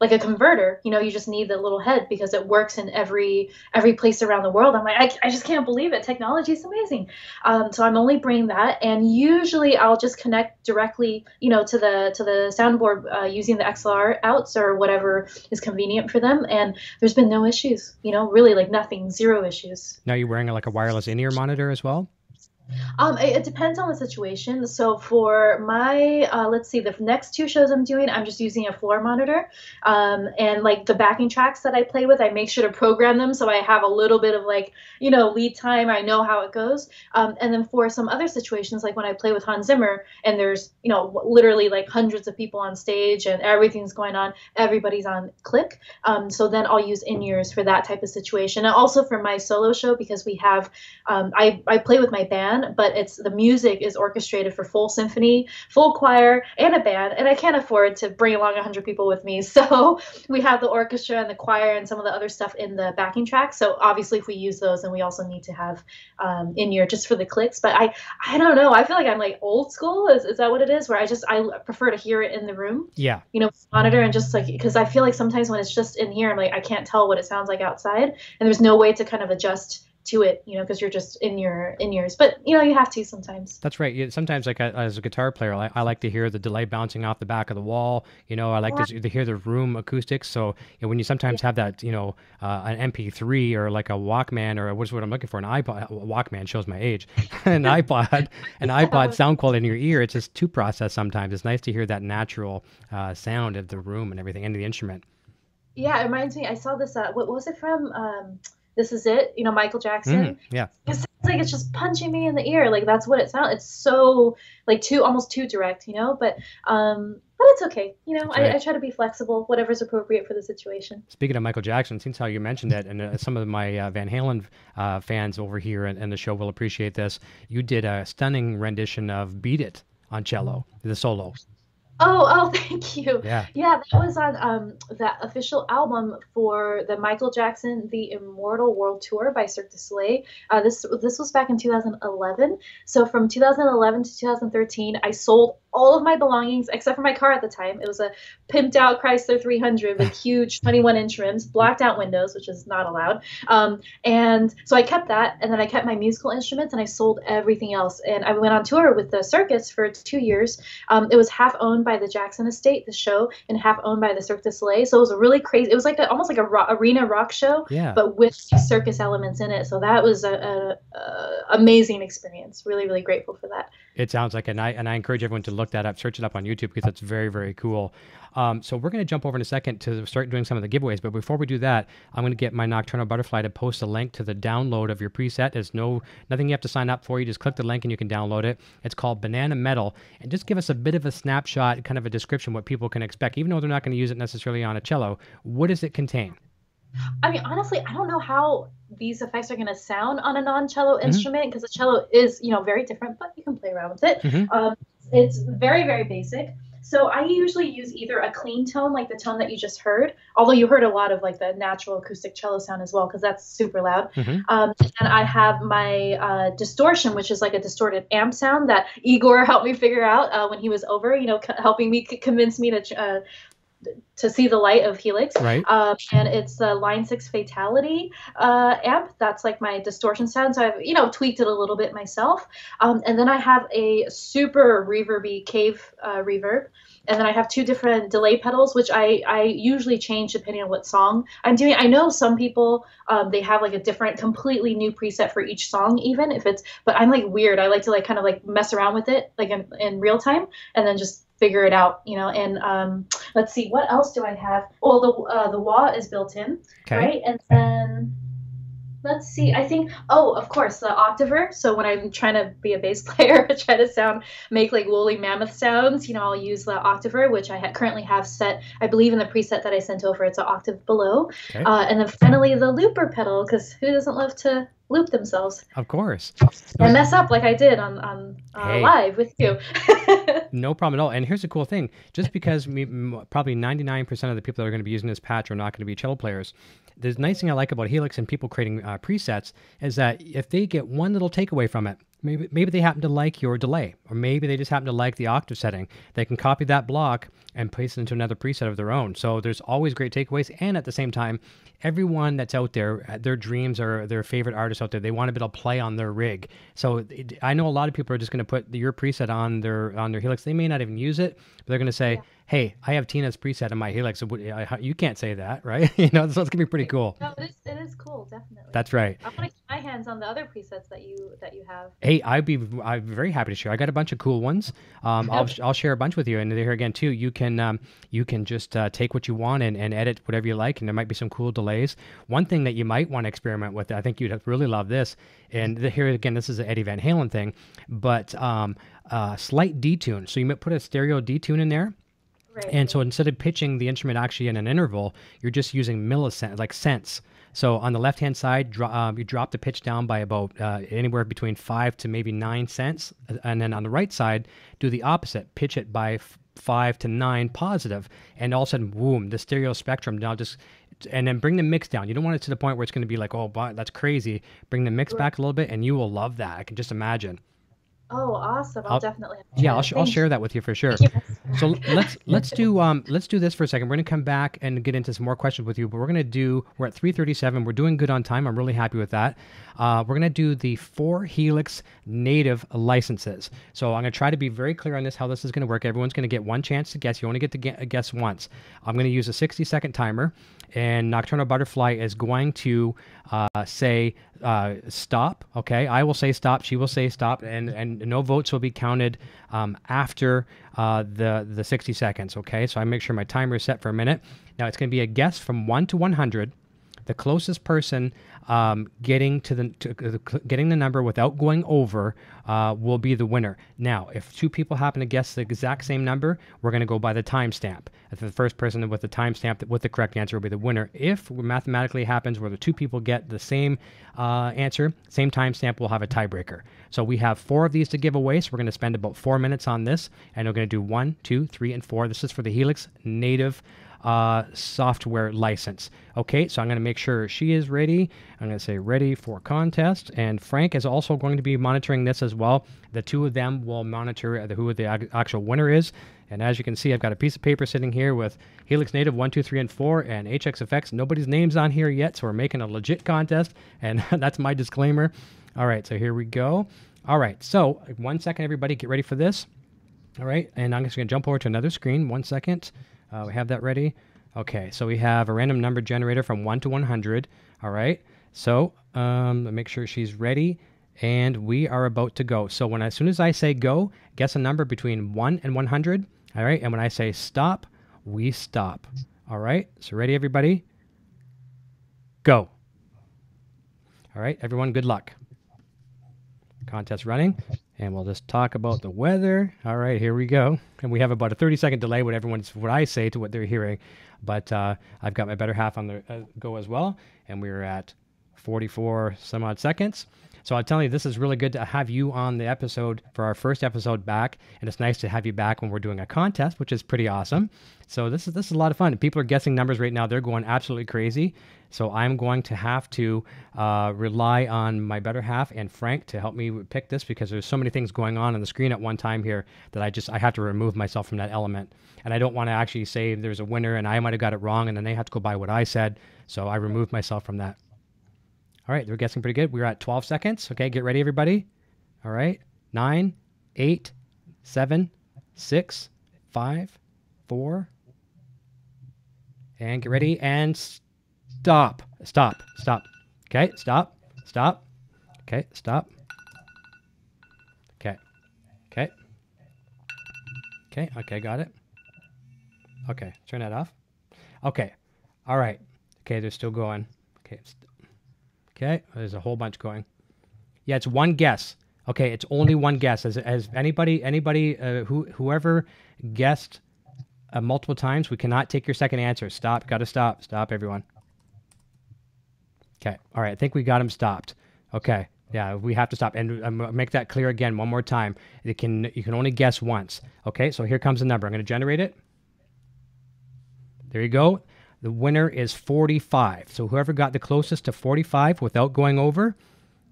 like a converter. You know, you just need the little head, because it works in every every place around the world. I'm like, I, I just can't believe it. Technology is amazing. Um, so I'm only bringing that, and usually I'll just connect directly, you know, to the to the soundboard uh, using the X L R outs or whatever is convenient for them. And there's been no issues, you know, really, like nothing, zero issues. Now you're wearing like a wireless in-ear monitor as well? Um, it, it depends on the situation. So for my, uh, let's see, the next two shows I'm doing, I'm just using a floor monitor. Um, and like the backing tracks that I play with, I make sure to program them, so I have a little bit of like, you know, lead time. I know how it goes. Um, and then for some other situations, like when I play with Hans Zimmer and there's, you know, literally like hundreds of people on stage and everything's going on, everybody's on click. Um, so then I'll use in-ears for that type of situation. And also for my solo show, because we have, um, I, I play with my band, but it's the music is orchestrated for full symphony, full choir, and a band, and I can't afford to bring along one hundred people with me. So we have the orchestra and the choir and some of the other stuff in the backing track. So obviously if we use those, then we also need to have um, in-ear just for the clicks. But I I don't know. I feel like I'm like old school. Is, is that what it is? Where I just I prefer to hear it in the room. Yeah. You know, monitor and just like, because I feel like sometimes when it's just in here, I'm like, I can't tell what it sounds like outside, and there's no way to kind of adjust to it, you know, because you're just in your in yours, but you know, you have to sometimes. That's right. Sometimes, like I, as a guitar player, I, I like to hear the delay bouncing off the back of the wall. You know, I like yeah. to, to hear the room acoustics. So you know, when you sometimes yeah. have that, you know, uh, an M P three or like a Walkman, or what's what I'm looking for, an iPod. Walkman shows my age. an iPod, an iPod sound quality in your ear. It's just too processed sometimes. It's nice to hear that natural uh, sound of the room and everything, and the instrument. Yeah, it reminds me. I saw this. Uh, what, what was it from? Um, This Is It, you know, Michael Jackson. Mm, yeah. It sounds like it's just punching me in the ear. Like, that's what it sounds. It's so, like, too, almost too direct, you know? But, um, but it's okay. You know, right. I, I try to be flexible, whatever's appropriate for the situation. Speaking of Michael Jackson, since how you mentioned that, and uh, some of my uh, Van Halen uh, fans over here and, and the show will appreciate this, you did a stunning rendition of Beat It on cello, the solo. Oh, oh, thank you. Yeah, yeah, that was on um, that official album for the Michael Jackson The Immortal World Tour by Cirque du Soleil. Uh, this this was back in two thousand eleven. So from two thousand eleven to two thousand thirteen, I sold all of my belongings except for my car at the time. It was a pimped out Chrysler three hundred with huge twenty-one inch rims, blacked out windows, which is not allowed. Um, and so I kept that, and then I kept my musical instruments, and I sold everything else. And I went on tour with the circus for two years. Um, it was half owned by the Jackson Estate, the show, and half owned by the Cirque du Soleil. So it was a really crazy, it was like a, almost like a rock, arena rock show, yeah. but with circus elements in it. So that was a, a, a amazing experience. Really, really grateful for that. It sounds like, and I, and I encourage everyone to look Look that up, search it up on YouTube, because that's very, very cool. Um, so we're going to jump over in a second to start doing some of the giveaways. But before we do that, I'm going to get my Nocturnal Butterfly to post a link to the download of your preset. There's no nothing you have to sign up for. You just click the link and you can download it. It's called Banana Metal. And just give us a bit of a snapshot, kind of a description, what people can expect, even though they're not going to use it necessarily on a cello. What does it contain? I mean, honestly, I don't know how these effects are going to sound on a non-cello mm-hmm. instrument, because a cello is, you know, very different, but you can play around with it. Mm-hmm. Um, it's very, very basic. So I usually use either a clean tone, like the tone that you just heard, although you heard a lot of like the natural acoustic cello sound as well, because that's super loud. Mm-hmm. Um, and I have my uh, distortion, which is like a distorted amp sound that Igor helped me figure out uh, when he was over, you know, c helping me c convince me to... Uh, to see the light of Helix. Right. Um, and it's the Line six Fatality uh, amp. That's like my distortion sound. So I've, you know, tweaked it a little bit myself. Um, and then I have a super reverby cave uh, reverb. And then I have two different delay pedals, which I, I usually change depending on what song I'm doing. I know some people, um, they have like a different, completely new preset for each song, even if it's, but I'm like weird. I like to like kind of like mess around with it like in, in real time and then just figure it out, you know. And um, let's see, what else do I have? Well, the, uh, the wah is built in, okay. Right? And then... let's see. I think, oh, of course, the octaver. So when I'm trying to be a bass player, I try to sound, make like woolly mammoth sounds, you know, I'll use the octaver, which I ha currently have set, I believe in the preset that I sent over, it's an octave below. Okay. Uh, and then finally the looper pedal, because who doesn't love to loop themselves? Of course. And mess up like I did on, on uh, hey. live with you. No problem at all. And here's the cool thing. Just because we, probably ninety-nine percent of the people that are going to be using this patch are not going to be cello players, the nice thing I like about Helix and people creating uh, presets is that if they get one little takeaway from it, maybe maybe they happen to like your delay, or maybe they just happen to like the octave setting, they can copy that block and place it into another preset of their own. So there's always great takeaways. And at the same time, everyone that's out there, their dreams or their favorite artists out there, they want to be able to play on their rig. So it, I know a lot of people are just going to put your preset on their on their Helix. They may not even use it, but they're going to say, yeah. Hey, I have Tina's preset in my Helix. You can't say that, right? You know, so it's gonna be pretty cool. No, it is, it is cool, definitely. That's right. I want to keep my hands on the other presets that you that you have. Hey, I'd be I'm very happy to share. I got a bunch of cool ones. Um, I'll I'll share a bunch with you. And here again too, you can um, you can just uh, take what you want and, and edit whatever you like. And there might be some cool delays. One thing that you might want to experiment with, I think you'd really love this. And the, here again, this is the Eddie Van Halen thing, but um, uh, slight detune. So you might put a stereo detune in there. Right. And so instead of pitching the instrument actually in an interval, you're just using millicents, like cents. So on the left-hand side, dro uh, you drop the pitch down by about uh, anywhere between five to maybe nine cents. And then on the right side, do the opposite, pitch it by f five to nine positive. And all of a sudden, boom, the stereo spectrum now just... and then bring the mix down. You don't want it to the point where it's going to be like, oh, wow, that's crazy. Bring the mix right. back a little bit, and you will love that. I can just imagine. Oh, awesome! I'll, I'll definitely. Yeah, I'll, sh I'll share that with you for sure. So let's let's do um let's do this for a second. We're gonna come back and get into some more questions with you, but we're gonna do we're at three thirty-seven. We're doing good on time. I'm really happy with that. Uh, we're gonna do the four Helix native licenses. So I'm gonna try to be very clear on this how this is gonna work. Everyone's gonna get one chance to guess. You only get to guess once. I'm gonna use a sixty second timer, and Nocturnal Butterfly is going to uh, say. Uh, stop. Okay. I will say stop. She will say stop, and, and no votes will be counted um, after uh, the, the sixty seconds. Okay. So I make sure my timer is set for a minute. Now it's going to be a guess from one to one hundred. The closest person um, getting to the to, uh, getting the number without going over uh, will be the winner. Now, if two people happen to guess the exact same number, we're going to go by the timestamp. If the first person with the timestamp with the correct answer will be the winner. If mathematically happens where the two people get the same uh, answer, same timestamp, we'll have a tiebreaker. So we have four of these to give away. So we're going to spend about four minutes on this, and we're going to do one, two, three, and four. This is for the Helix Native uh software license. Okay, so I'm going to make sure she is ready. I'm going to say ready for contest, and Frank is also going to be monitoring this as well. The two of them will monitor the, who the actual winner is. And as you can see, I've got a piece of paper sitting here with Helix Native one, two, three, and four and H X F X. Nobody's name's on here yet, so we're making a legit contest, and that's my disclaimer. All right, so here we go. All right, so one second, everybody, get ready for this. All right, and I'm just going to jump over to another screen. One second. Uh, we have that ready. Okay, so we have a random number generator from one to one hundred. All right, so um, make sure she's ready, and we are about to go. So when as soon as I say go, guess a number between one and one hundred. All right, and when I say stop, we stop. All right, so ready, everybody? Go. All right, everyone, good luck. Contest running. And we'll just talk about the weather. All right, here we go. And we have about a thirty second delay what everyone's what I say to what they're hearing. But uh, I've got my better half on the uh, go as well. And we're at forty-four some odd seconds. So I'll tell you, this is really good to have you on the episode for our first episode back. And it's nice to have you back when we're doing a contest, which is pretty awesome. So this is, this is a lot of fun. People are guessing numbers right now. They're going absolutely crazy. So I'm going to have to uh, rely on my better half and Frank to help me pick this, because there's so many things going on on the screen at one time here that I just I have to remove myself from that element. And I don't want to actually say there's a winner and I might have got it wrong and then they have to go by what I said. So I removed myself from that. All right, they're guessing pretty good. We're at twelve seconds. Okay, get ready, everybody. All right, nine, eight, seven, six, five, four, and get ready and stop, stop, stop. Okay, stop, stop. Okay, stop. Okay, okay, okay, okay, got it. Okay, turn that off. Okay, all right. Okay, they're still going. Okay, okay, there's a whole bunch going. Yeah, it's one guess. Okay, it's only one guess. As as anybody, anybody, uh, who whoever guessed uh, multiple times, we cannot take your second answer. Stop. Got to stop. Stop, everyone. Okay. All right. I think we got them stopped. Okay. Yeah, we have to stop and uh, make that clear again one more time. It can you can only guess once. Okay. So here comes the number. I'm going to generate it. There you go. The winner is forty-five. So whoever got the closest to forty-five without going over.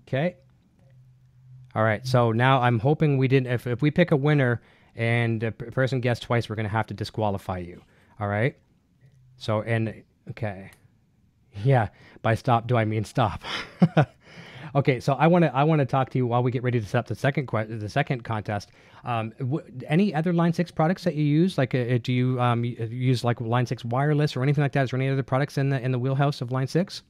Okay. All right, so now I'm hoping we didn't, if, if we pick a winner and a person guessed twice, we're going to have to disqualify you. All right? So, and, okay. Yeah, by stop, do I mean stop? Okay, so I want to I want to talk to you while we get ready to set up the second que the second contest. Um, w any other Line six products that you use? Like, uh, do you um, use, like, Line six wireless or anything like that? Is there any other products in the, in the wheelhouse of Line six?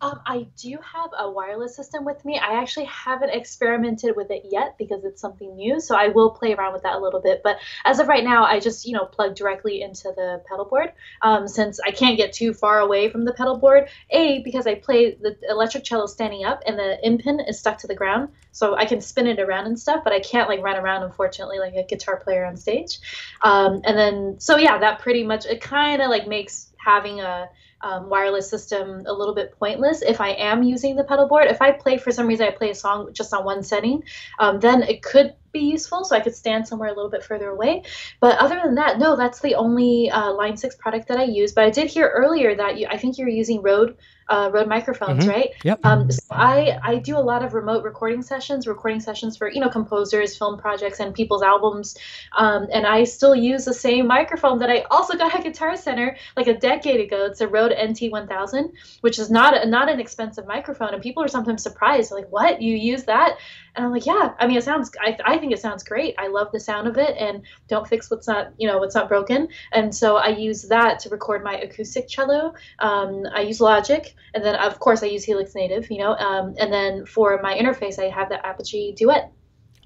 Um, I do have a wireless system with me. I actually haven't experimented with it yet because it's something new, so I will play around with that a little bit. But as of right now, I just, you know, plug directly into the pedal board, um, since I can't get too far away from the pedal board. A, because I play the electric cello standing up and the M pin is stuck to the ground, so I can spin it around and stuff, but I can't, like, run around, unfortunately, like a guitar player on stage. Um, and then, so yeah, that pretty much, it kind of, like, makes having a Um, wireless system a little bit pointless if I am using the pedal board. If I play, for some reason, I play a song just on one setting, um, then it could be useful, so I could stand somewhere a little bit further away. But other than that, no, that's the only uh, Line six product that I use. But I did hear earlier that you, I think you're using Rode uh, Rode Microphones, mm-hmm. right? Yep. Um, so I, I do a lot of remote recording sessions, recording sessions for, you know, composers, film projects, and people's albums. Um, and I still use the same microphone that I also got at Guitar Center like a decade ago. It's a Rode N T one thousand, which is not not an expensive microphone, and people are sometimes surprised. They're like, what, you use that? And I'm like, yeah, I mean, it sounds, I, I think it sounds great. I love the sound of it, and don't fix what's not, you know, what's not broken. And so I use that to record my acoustic cello. Um, I use Logic, and then of course I use Helix Native, you know, um, and then for my interface, I have the Apogee Duet.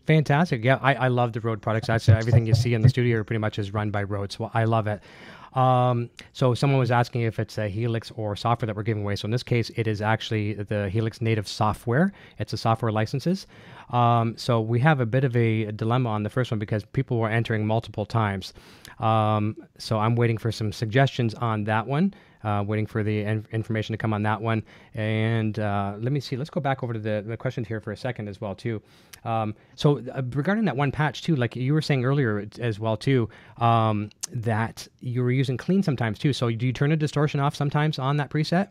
Fantastic. Yeah, I, I love the Rode products. Actually, everything you see in the studio pretty much is run by Rode, so I love it. Um, so someone was asking if it's a Helix or software that we're giving away. So in this case, it is actually the Helix Native software. It's the software licenses. Um, so we have a bit of a, a dilemma on the first one because people were entering multiple times. Um, so I'm waiting for some suggestions on that one. Uh, waiting for the in information to come on that one. And uh, let me see. Let's go back over to the, the questions here for a second as well, too. Um, so uh, regarding that one patch, too, like you were saying earlier as well, too, um, that you were using clean sometimes, too. So do you turn the distortion off sometimes on that preset?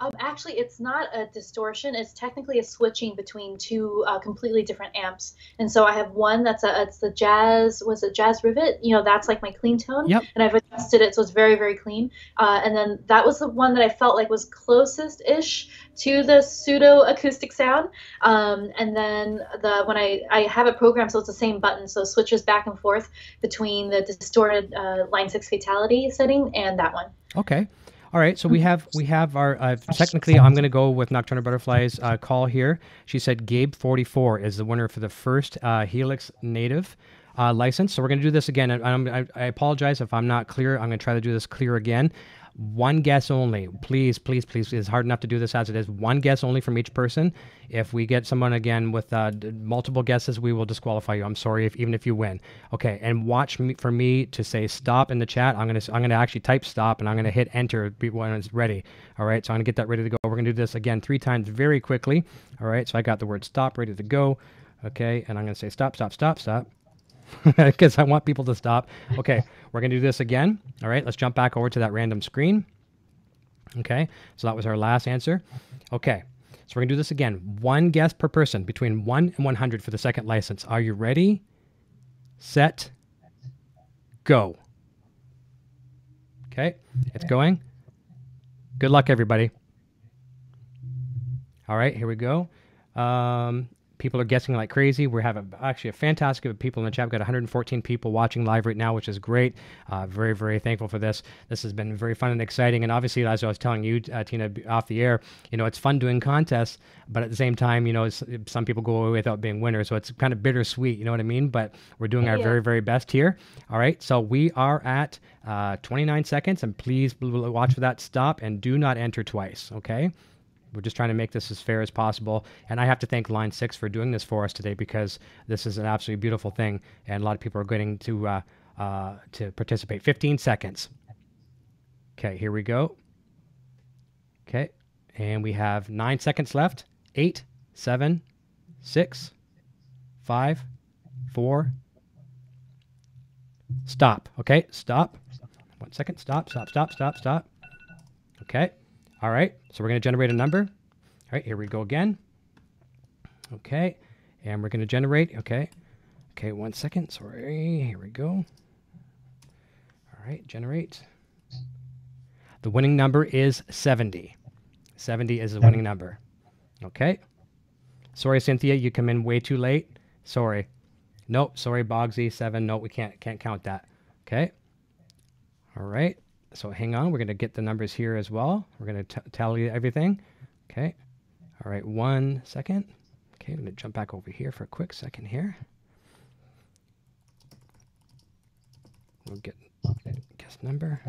Um, actually, it's not a distortion. It's technically a switching between two uh, completely different amps. And so I have one that's a, it's the jazz, was it jazz rivet? You know, that's like my clean tone. Yep. And I've adjusted it, so it's very, very clean. Uh, and then that was the one that I felt like was closest-ish to the pseudo acoustic sound. Um, and then the when I, I have it programmed, so it's the same button. So it switches back and forth between the distorted uh, Line six fatality setting and that one. Okay. All right, so we have we have our uh, technically. I'm going to go with Nocturnal Butterfly's uh, call here. She said Gabe forty-four is the winner for the first uh, Helix Native uh, license. So we're going to do this again. I, I'm, I, I apologize if I'm not clear. I'm going to try to do this clear again. One guess only, please, please, please. It's hard enough to do this as it is. One guess only from each person. If we get someone again with uh, multiple guesses, we will disqualify you. I'm sorry, if even if you win. Okay, and watch me, for me to say stop in the chat. I'm gonna I'm gonna actually type stop, and I'm gonna hit enter when it's ready. All right, so I'm gonna get that ready to go. We're gonna do this again three times very quickly. All right, so I got the word stop ready to go. Okay, and I'm gonna say stop, stop, stop, stop. Because I want people to stop. Okay, we're going to do this again. All right, let's jump back over to that random screen. Okay, so that was our last answer. Okay, so we're gonna do this again. One guess per person between one and one hundred for the second license. Are you ready, set, go? Okay, it's going. Good luck, everybody. All right, here we go. Um, people are guessing like crazy. We have a, actually a fantastic group of people in the chat. We've got one hundred fourteen people watching live right now, which is great. Uh, very, very thankful for this. This has been very fun and exciting. And obviously, as I was telling you, uh, Tina, off the air, you know, it's fun doing contests, but at the same time, you know, it's, some people go away without being winners. So it's kind of bittersweet, you know what I mean? But we're doing our yeah. very, very best here. All right, so we are at uh, twenty-nine seconds, and please watch for that stop and do not enter twice, okay? We're just trying to make this as fair as possible. And I have to thank Line six for doing this for us today, because this is an absolutely beautiful thing. And a lot of people are getting to, uh, uh, to participate. fifteen seconds. Okay, here we go. Okay, and we have nine seconds left. Eight, seven, six, five, four. Stop, okay, stop. One second, stop, stop, stop, stop, stop. Okay. All right, so we're going to generate a number. All right, here we go again. Okay, and we're going to generate, okay. Okay, one second, sorry, here we go. All right, generate. The winning number is seventy. seventy is the winning number. Okay. Sorry, Cynthia, you come in way too late. Sorry. Nope, sorry, Bogsy, seven, no, we can't, can't count that. Okay. All right. So hang on, we're going to get the numbers here as well. We're going to tally everything. Okay. All right, one second. Okay, I'm going to jump back over here for a quick second here. We'll get guess number.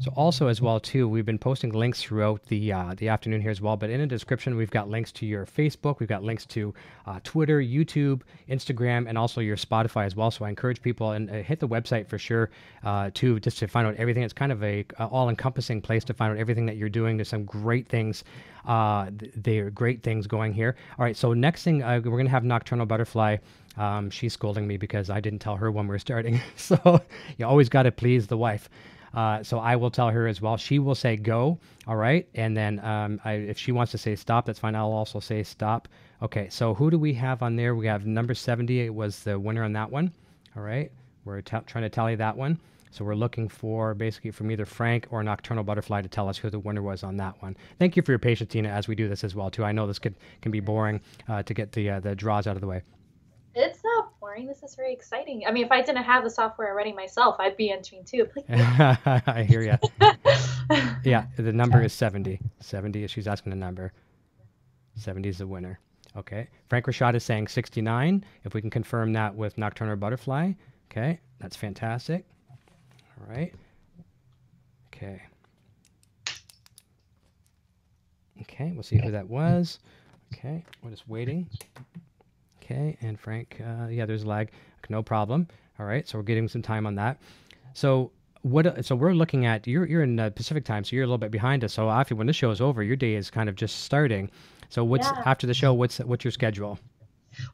So also as well too, we've been posting links throughout the uh, the afternoon here as well. But in the description, we've got links to your Facebook, we've got links to uh, Twitter, YouTube, Instagram, and also your Spotify as well. So I encourage people and uh, hit the website for sure uh, too, just to find out everything. It's kind of a uh, all-encompassing place to find out everything that you're doing. There's some great things. Uh, th there are great things going here. All right. So next thing uh, we're gonna have Nocturnal Butterfly. Um, she's scolding me because I didn't tell her when we were starting. So you always got to please the wife. Uh, so I will tell her as well. She will say go, all right? And then um, I, if she wants to say stop, that's fine. I'll also say stop. Okay, so who do we have on there? We have number seventy. It was the winner on that one, all right? We're t trying to tally that one. So we're looking for basically from either Frank or Nocturnal Butterfly to tell us who the winner was on that one. Thank you for your patience, Tina, as we do this as well, too. I know this could, can be boring uh, to get the, uh, the draws out of the way. It's not boring. This is very exciting. I mean, if I didn't have the software already myself, I'd be entering too. I hear you. Yeah, the number is seventy. seventy, she's asking the number. seventy is the winner. Okay. Frank Rashad is saying sixty-nine. If we can confirm that with Nocturnal Butterfly. Okay, that's fantastic. All right. Okay. Okay, we'll see who that was. Okay, we're just waiting. Okay, and Frank, uh, yeah, there's lag, no problem. All right, so we're getting some time on that. So what? So we're looking at you're you're in uh, Pacific time, so you're a little bit behind us. So after when the show is over, your day is kind of just starting. So what's yeah. after the show? What's what's your schedule?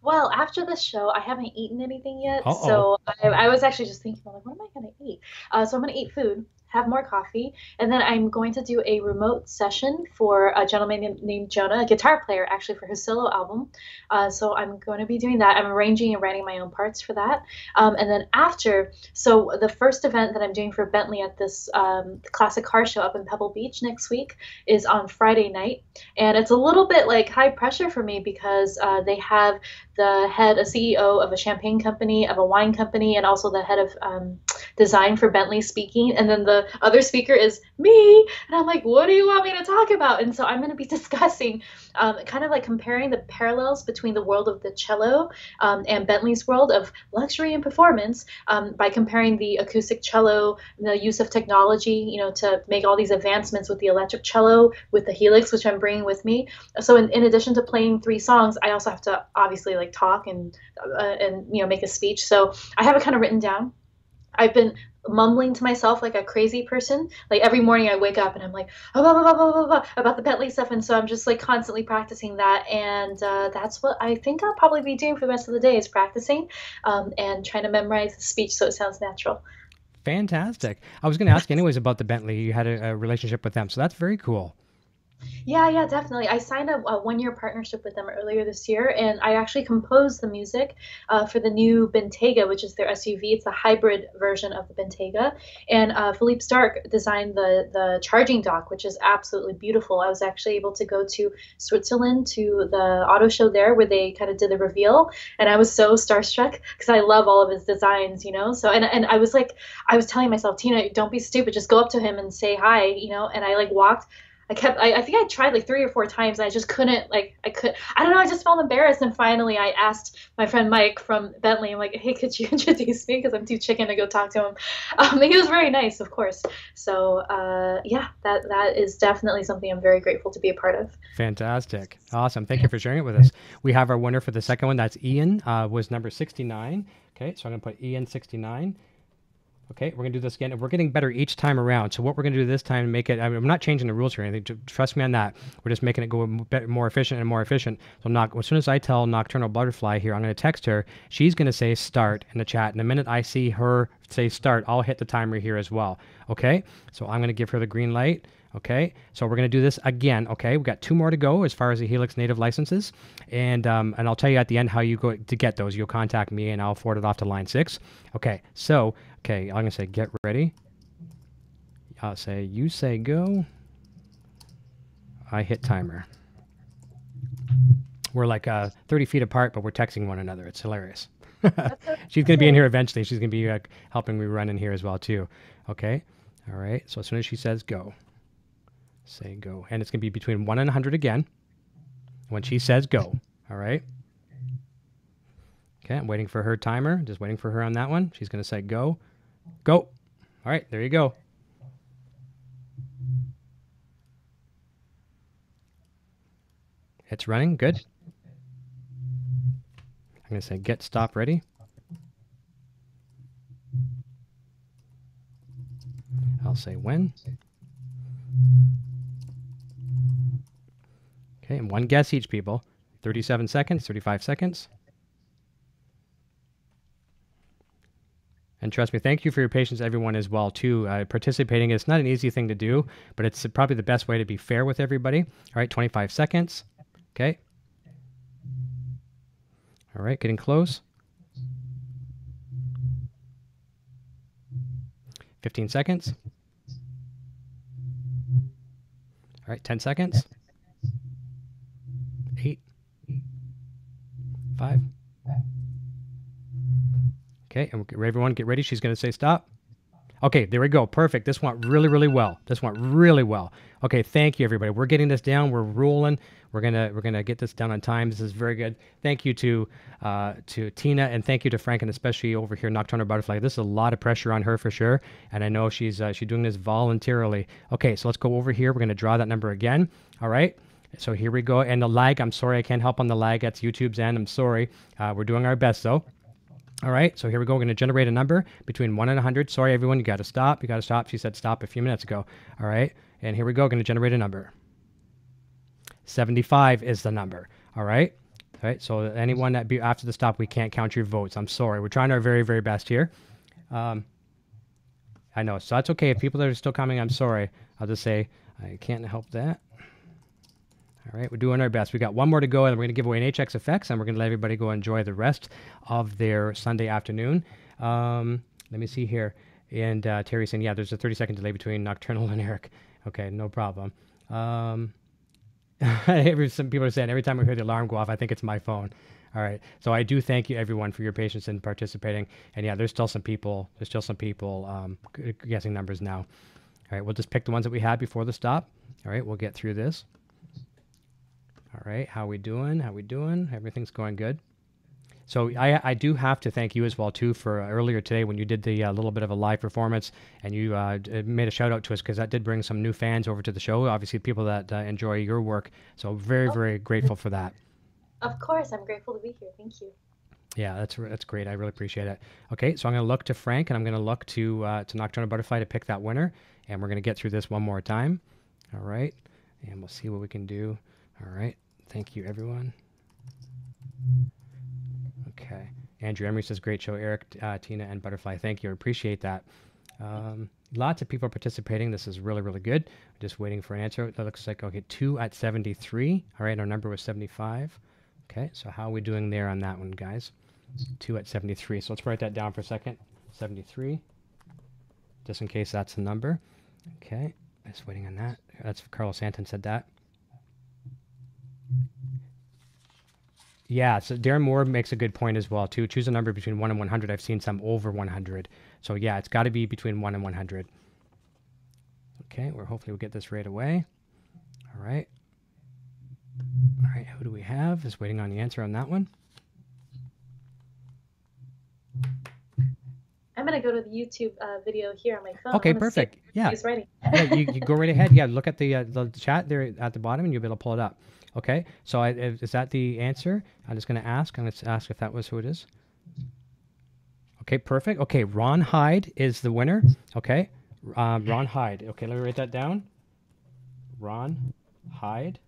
Well, after the show, I haven't eaten anything yet. Uh-oh. So I, I was actually just thinking, like, what am I gonna eat? Uh, so I'm gonna eat food, have more coffee, and then I'm going to do a remote session for a gentleman named Jonah, a guitar player, actually, for his solo album. Uh, so I'm going to be doing that. I'm arranging and writing my own parts for that. Um, and then after, so the first event that I'm doing for Bentley at this um, classic car show up in Pebble Beach next week is on Friday night. And it's a little bit like high pressure for me because uh, they have the head, a C E O of a champagne company, of a wine company, and also the head of um, design for Bentley speaking. And then the other speaker is me, and I'm like, what do you want me to talk about? And so I'm going to be discussing um, kind of like comparing the parallels between the world of the cello um, and Bentley's world of luxury and performance um, by comparing the acoustic cello, the use of technology, you know, to make all these advancements with the electric cello, with the Helix, which I'm bringing with me. So in, in addition to playing three songs, I also have to obviously like talk and uh, and you know make a speech. So I have it kind of written down. I've been mumbling to myself like a crazy person. Like every morning I wake up and I'm like, oh, blah, blah, blah, blah, blah, about the Bentley stuff. And so I'm just like constantly practicing that. And uh, that's what I think I'll probably be doing for the rest of the day is practicing um, and trying to memorize the speech so it sounds natural. Fantastic. I was going to ask anyways about the Bentley. You had a, a relationship with them, so that's very cool. Yeah, yeah, definitely. I signed a, a one-year partnership with them earlier this year, and I actually composed the music uh, for the new Bentayga, which is their S U V. It's a hybrid version of the Bentayga, and uh, Philippe Stark designed the, the charging dock, which is absolutely beautiful. I was actually able to go to Switzerland to the auto show there where they kind of did the reveal, and I was so starstruck because I love all of his designs, you know. So and, and I was like, I was telling myself, Tina, don't be stupid. Just go up to him and say hi, you know, and I like walked. I kept, I, I think I tried like three or four times. And I just couldn't, like, I could, I don't know. I just felt embarrassed. And finally I asked my friend Mike from Bentley, I'm like, hey, could you introduce me? Cause I'm too chicken to go talk to him. Um, and he was very nice, of course. So, uh, yeah, that, that is definitely something I'm very grateful to be a part of. Fantastic. Awesome. Thank you for sharing it with us. We have our winner for the second one. That's Ian, uh, was number sixty-nine. Okay. So I'm gonna put Ian sixty-nine. Okay, we're going to do this again, and we're getting better each time around. So what we're going to do this time, make it, I mean, I'm not changing the rules or anything, trust me on that. We're just making it go more efficient and more efficient. So I'm not, as soon as I tell Nocturnal Butterfly here, I'm going to text her. She's going to say start in the chat, and the minute I see her say start, I'll hit the timer here as well. Okay, so I'm going to give her the green light. Okay, so we're going to do this again. Okay, we've got two more to go as far as the Helix Native licenses. And um, and I'll tell you at the end how you go to get those. You'll contact me and I'll forward it off to line six. Okay, so, okay, I'm going to say get ready. I'll say, you say go. I hit timer. We're like uh, thirty feet apart, but we're texting one another. It's hilarious. She's going to be in here eventually. She's going to be uh, helping me run in here as well too. Okay, all right, so as soon as she says go. Say go, and it's gonna be between one and one hundred again when she says go. All right, okay, I'm waiting for her timer, just waiting for her on that one. She's gonna say go, go. All right, there you go. It's running good. I'm gonna say get stop ready. I'll say when. Okay, and one guess each, people. thirty-seven seconds, thirty-five seconds. And trust me, thank you for your patience, everyone, as well, too. Uh, participating, it's not an easy thing to do, but it's probably the best way to be fair with everybody. All right, twenty-five seconds. Okay. All right, getting close. fifteen seconds. All right, ten seconds. Five. Okay, and everyone get ready. She's going to say stop. Okay, there we go. Perfect. This went really, really well. This went really well. Okay, thank you, everybody. We're getting this down. We're rolling. We're gonna we're gonna get this done on time. This is very good. Thank you to uh, to Tina, and thank you to Frank, and especially over here Nocturnal Butterfly. This is a lot of pressure on her for sure, and I know she's uh, she's doing this voluntarily. Okay, so let's go over here. We're gonna draw that number again. All right. So here we go. And the lag, I'm sorry, I can't help on the lag. That's YouTube's end. I'm sorry. Uh, we're doing our best, though. All right, so here we go. We're going to generate a number between one and one hundred. Sorry, everyone, you got to stop. You got to stop. She said stop a few minutes ago. All right, and here we go. Going to generate a number. seventy-five is the number. All right. All right, so anyone that be after the stop, we can't count your votes. I'm sorry. We're trying our very, very best here. Um, I know, so that's okay. If people that are still coming, I'm sorry. I'll just say I can't help that. All right, we're doing our best. We got one more to go, and we're going to give away an H X F X, and we're going to let everybody go enjoy the rest of their Sunday afternoon. Um, let me see here. And uh, Terry's saying, yeah, there's a thirty-second delay between Nocturnal and Eric. Okay, no problem. Um, some people are saying every time I hear the alarm go off, I think it's my phone. All right, so I do thank you, everyone, for your patience in participating. And, yeah, there's still some people, there's still some people um, guessing numbers now. All right, we'll just pick the ones that we had before the stop. All right, we'll get through this. All right, how we doing? How we doing? Everything's going good. So I, I do have to thank you as well, too, for uh, earlier today when you did the uh, little bit of a live performance and you uh, made a shout out to us because that did bring some new fans over to the show, obviously people that uh, enjoy your work. So very, oh. very grateful for that. Of course, I'm grateful to be here. Thank you. Yeah, that's that's great. I really appreciate it. Okay, so I'm going to look to Frank and I'm going to look to, uh, to Nocturnal Butterfly to pick that winner. And we're going to get through this one more time. All right, and we'll see what we can do. All right. Thank you, everyone. Okay. Andrew Emery says, great show, Eric, uh, Tina, and Butterfly. Thank you. I appreciate that. Um, lots of people are participating. This is really, really good. Just waiting for an answer. That looks like, okay, two at seventy-three. All right, our number was seventy-five. Okay, so how are we doing there on that one, guys? Two at seventy-three. So let's write that down for a second. seventy-three, just in case that's the number. Okay, just waiting on that. That's Carlos Santon said that. Yeah, so Darren Moore makes a good point as well, too. Choose a number between one and one hundred. I've seen some over one hundred. So, yeah, it's got to be between one and one hundred. Okay, we're hopefully we'll get this right away. All right. All right, who do we have? Just waiting on the answer on that one. I'm going to go to the YouTube uh, video here on my phone. Okay, perfect. Yeah. He's writing. Yeah, you, you go right ahead. Yeah, look at the, uh, the chat there at the bottom, and you'll be able to pull it up. Okay, so I, is that the answer? I'm just going to ask. I'm going to ask if that was who it is. Okay, perfect. Okay, Ron Hyde is the winner. Okay, um, Ron Hyde. Okay, let me write that down. Ron Hyde.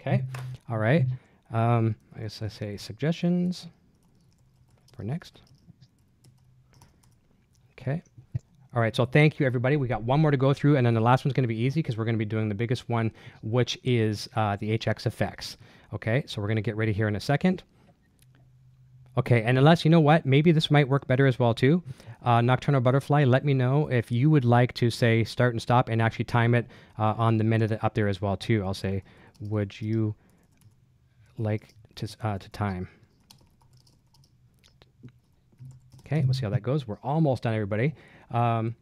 Okay, all right. Um, I guess I say suggestions for next. Okay. All right, so thank you, everybody. We got one more to go through, and then the last one's going to be easy because we're going to be doing the biggest one, which is uh, the H X F X. Okay, so we're going to get ready here in a second. Okay, and unless, you know what, maybe this might work better as well, too. Uh, Nocturnal Butterfly, let me know if you would like to, say, start and stop and actually time it uh, on the minute up there as well, too. I'll say, would you like to, uh, to time? Okay, we'll see how that goes. We're almost done, everybody. Um,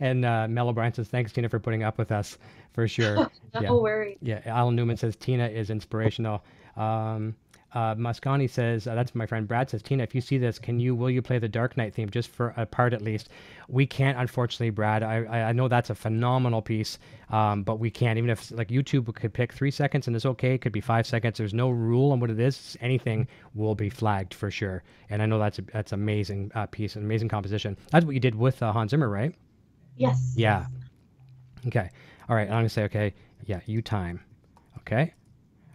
and uh, Mel O'Brien says, thanks, Tina, for putting up with us, for sure. no yeah. worries. Yeah, Alan Newman says, Tina is inspirational. Um, uh, Mosconi says, uh, that's my friend Brad, says, Tina, if you see this, can you, will you play the Dark Knight theme, just for a part at least? We can't, unfortunately, Brad. I, I, I know that's a phenomenal piece, um, but we can't. Even if, like, YouTube could pick three seconds and it's okay, it could be five seconds. There's no rule on what it is. Anything will be flagged for sure. And I know that's a, that's amazing uh, piece, an amazing composition. That's what you did with uh, Hans Zimmer, right? Yes. Yeah. Okay. All right. I'm going to say, okay, yeah, you time. Okay.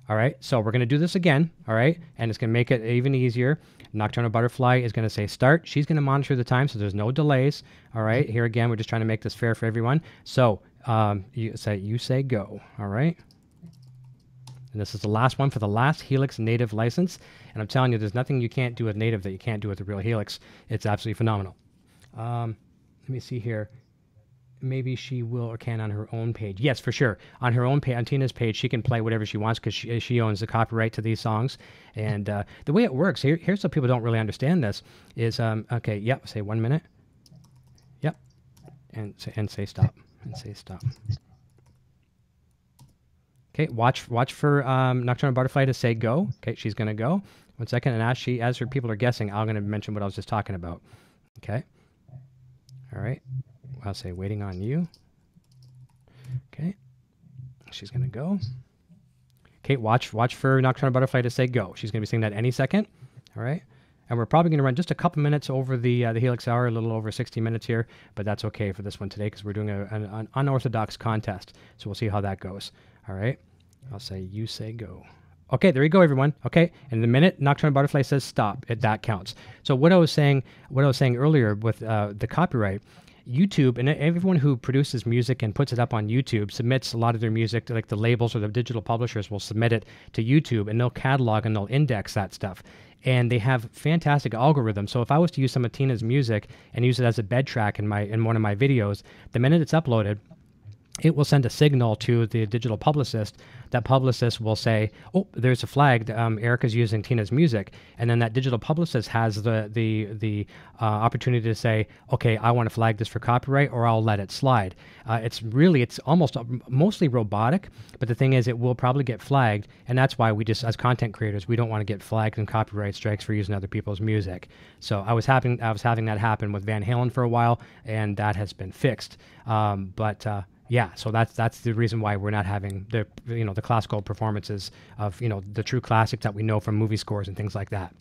All right, so we're going to do this again, all right? And it's going to make it even easier. Nocturnal Butterfly is going to say start. She's going to monitor the time so there's no delays, all right? Here again, we're just trying to make this fair for everyone. So um, you, say, you say go, all right? And this is the last one for the last Helix Native license. And I'm telling you, there's nothing you can't do with Native that you can't do with the real Helix. It's absolutely phenomenal. Um, let me see here. Maybe she will or can on her own page. Yes, for sure. On her own page, on Tina's page, she can play whatever she wants because she, she owns the copyright to these songs. And uh, the way it works, here, here's what people don't really understand this, is, um, okay, yep, say one minute. Yep. And, and say stop. And say stop. Okay, watch watch for um, Nocturnal Butterfly to say go. Okay, she's going to go. One second. And as, she, as her people are guessing, I'm going to mention what I was just talking about. Okay. All right. I'll say waiting on you. Okay. She's going to go. Okay, watch watch for Nocturnal Butterfly to say go. She's going to be saying that any second. All right. And we're probably going to run just a couple minutes over the uh, the Helix Hour, a little over sixty minutes here, but that's okay for this one today because we're doing a, an, an unorthodox contest. So we'll see how that goes. All right. I'll say you say go. Okay, there you go, everyone. Okay, and the minute Nocturnal Butterfly says stop, it, that counts. So what I was saying, what I was saying earlier with uh, the copyright, YouTube, and everyone who produces music and puts it up on YouTube submits a lot of their music to, like, the labels or the digital publishers will submit it to YouTube, and they'll catalog and they'll index that stuff. And they have fantastic algorithms. So if I was to use some of Tina's music and use it as a bed track in my in one of my videos, the minute it's uploaded, it will send a signal to the digital publicist. That publicist will say, oh, there's a flag, um, Erica's using Tina's music. And then that digital publicist has the the, the uh, opportunity to say, okay, I want to flag this for copyright, or I'll let it slide. Uh, it's really, it's almost uh, mostly robotic, but the thing is it will probably get flagged, and that's why we just, as content creators, we don't want to get flagged in copyright strikes for using other people's music. So I was, having, I was having that happen with Van Halen for a while, and that has been fixed. Um, but... Uh, Yeah, so that's that's the reason why we're not having the you know the classical performances of you know the true classics that we know from movie scores and things like that.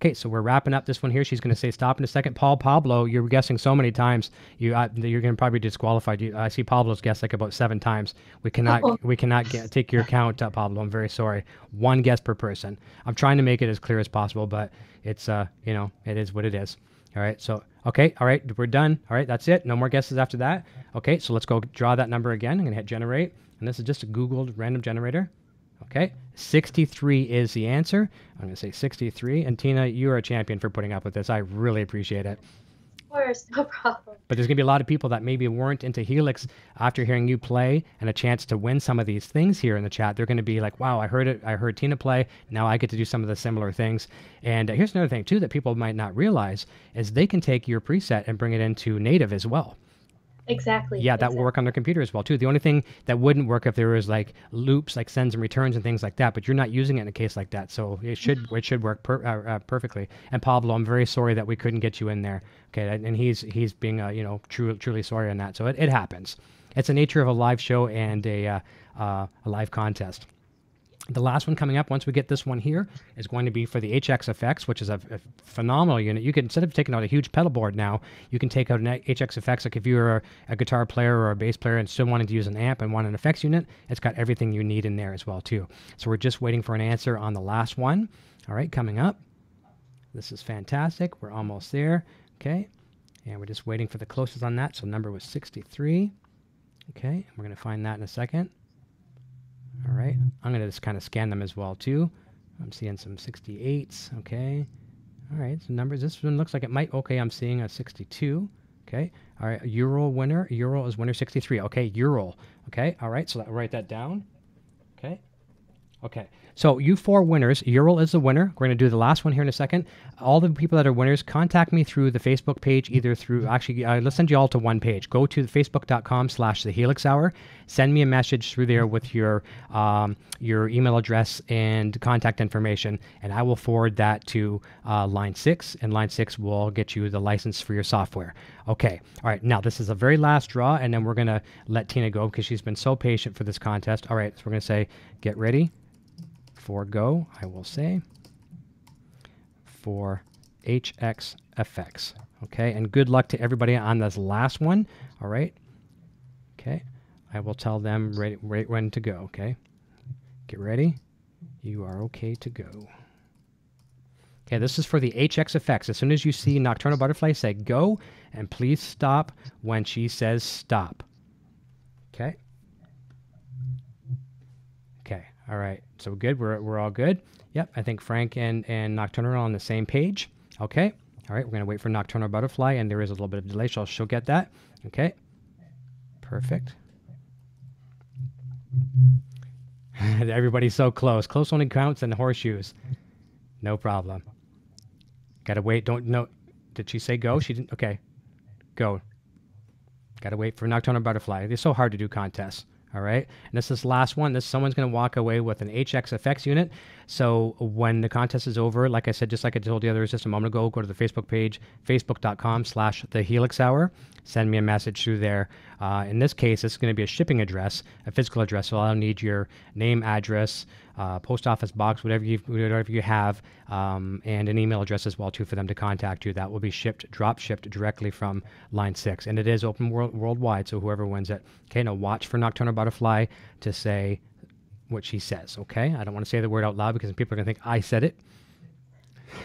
Okay, so we're wrapping up this one here. She's going to say stop in a second. Paul Pablo, you're guessing so many times. You uh, you're going to probably be disqualified. You, I see Pablo's guessed like about seven times. We cannot Uh-oh. we cannot get, take your count, uh, Pablo. I'm very sorry. One guess per person. I'm trying to make it as clear as possible, but it's uh you know it is what it is. All right, so, okay, all right, we're done. All right, that's it. No more guesses after that. Okay, so let's go draw that number again. I'm going to hit generate. And this is just a Googled random generator. Okay, sixty-three is the answer. I'm going to say sixty-three. And Tina, you are a champion for putting up with this. I really appreciate it. Of course, no problem. But there's going to be a lot of people that maybe weren't into Helix after hearing you play and a chance to win some of these things here in the chat. They're going to be like, wow, I heard it. I heard Tina play. Now I get to do some of the similar things. And uh, here's another thing, too, that people might not realize is they can take your preset and bring it into Native as well. Exactly. Yeah, that exactly. will work on their computer as well, too. The only thing that wouldn't work if there was like loops, like sends and returns and things like that, but you're not using it in a case like that. So it should it should work per, uh, uh, perfectly. And Pablo, I'm very sorry that we couldn't get you in there. Okay, and he's he's being, uh, you know, true, truly sorry on that. So it, it happens. It's the nature of a live show and a, uh, uh, a live contest. The last one coming up, once we get this one here, is going to be for the H X F X, which is a, a phenomenal unit. You can, instead of taking out a huge pedal board now, you can take out an H X F X. Like if you're a, a guitar player or a bass player and still wanted to use an amp and want an effects unit, it's got everything you need in there as well, too. So we're just waiting for an answer on the last one. All right, coming up. This is fantastic. We're almost there. Okay, and we're just waiting for the closest on that. So number was sixty-three. Okay, we're going to find that in a second. All right, I'm going to just kind of scan them as well, too. I'm seeing some sixty-eights, okay. All right, so numbers, this one looks like it might, okay, I'm seeing a sixty-two, okay. All right, Euro winner, Euro is winner sixty-three, okay, Euro, okay. All right, so I'll write that down, okay. Okay, so you four winners, Ural is the winner. We're going to do the last one here in a second. All the people that are winners, contact me through the Facebook page, either through, actually, uh, let's send you all to one page. Go to facebook.com slash the Helix Hour. Send me a message through there with your, um, your email address and contact information, and I will forward that to uh, Line six, and Line six will get you the license for your software. Okay, all right, now this is the very last draw, and then we're going to let Tina go because she's been so patient for this contest. All right, so we're going to say, get ready. For go, I will say, for H X F X. Okay, and good luck to everybody on this last one. All right. Okay, I will tell them right, right when to go, okay? Get ready. You are okay to go. Okay, this is for the H X F X. As soon as you see Nocturnal Butterfly, say go, and please stop when she says stop. Okay. All right, so good. We're, we're all good. Yep, I think Frank and, and Nocturnal are on the same page. Okay, all right, we're going to wait for Nocturnal Butterfly, and there is a little bit of delay, so she'll get that. Okay, perfect. Everybody's so close. Close only counts and horseshoes. No problem. Got to wait. Don't know. Did she say go? She didn't. Okay, go. Got to wait for Nocturnal Butterfly. They're so hard to do contests. All right, and this is the last one. This someone's going to walk away with an H X F X unit. So when the contest is over, like I said, just like I told the others just a moment ago, go to the Facebook page, facebook.com slash the Helix Hour. Send me a message through there. Uh, in this case, it's going to be a shipping address, a physical address. So I'll need your name, address, uh, post office box, whatever you whatever you have, um, and an email address as well too for them to contact you. That will be shipped, drop shipped directly from Line six, and it is open world, worldwide. So whoever wins it, okay. Now watch for Nocturnal Butterfly to say what she says, okay? I don't want to say the word out loud because people are going to think I said it.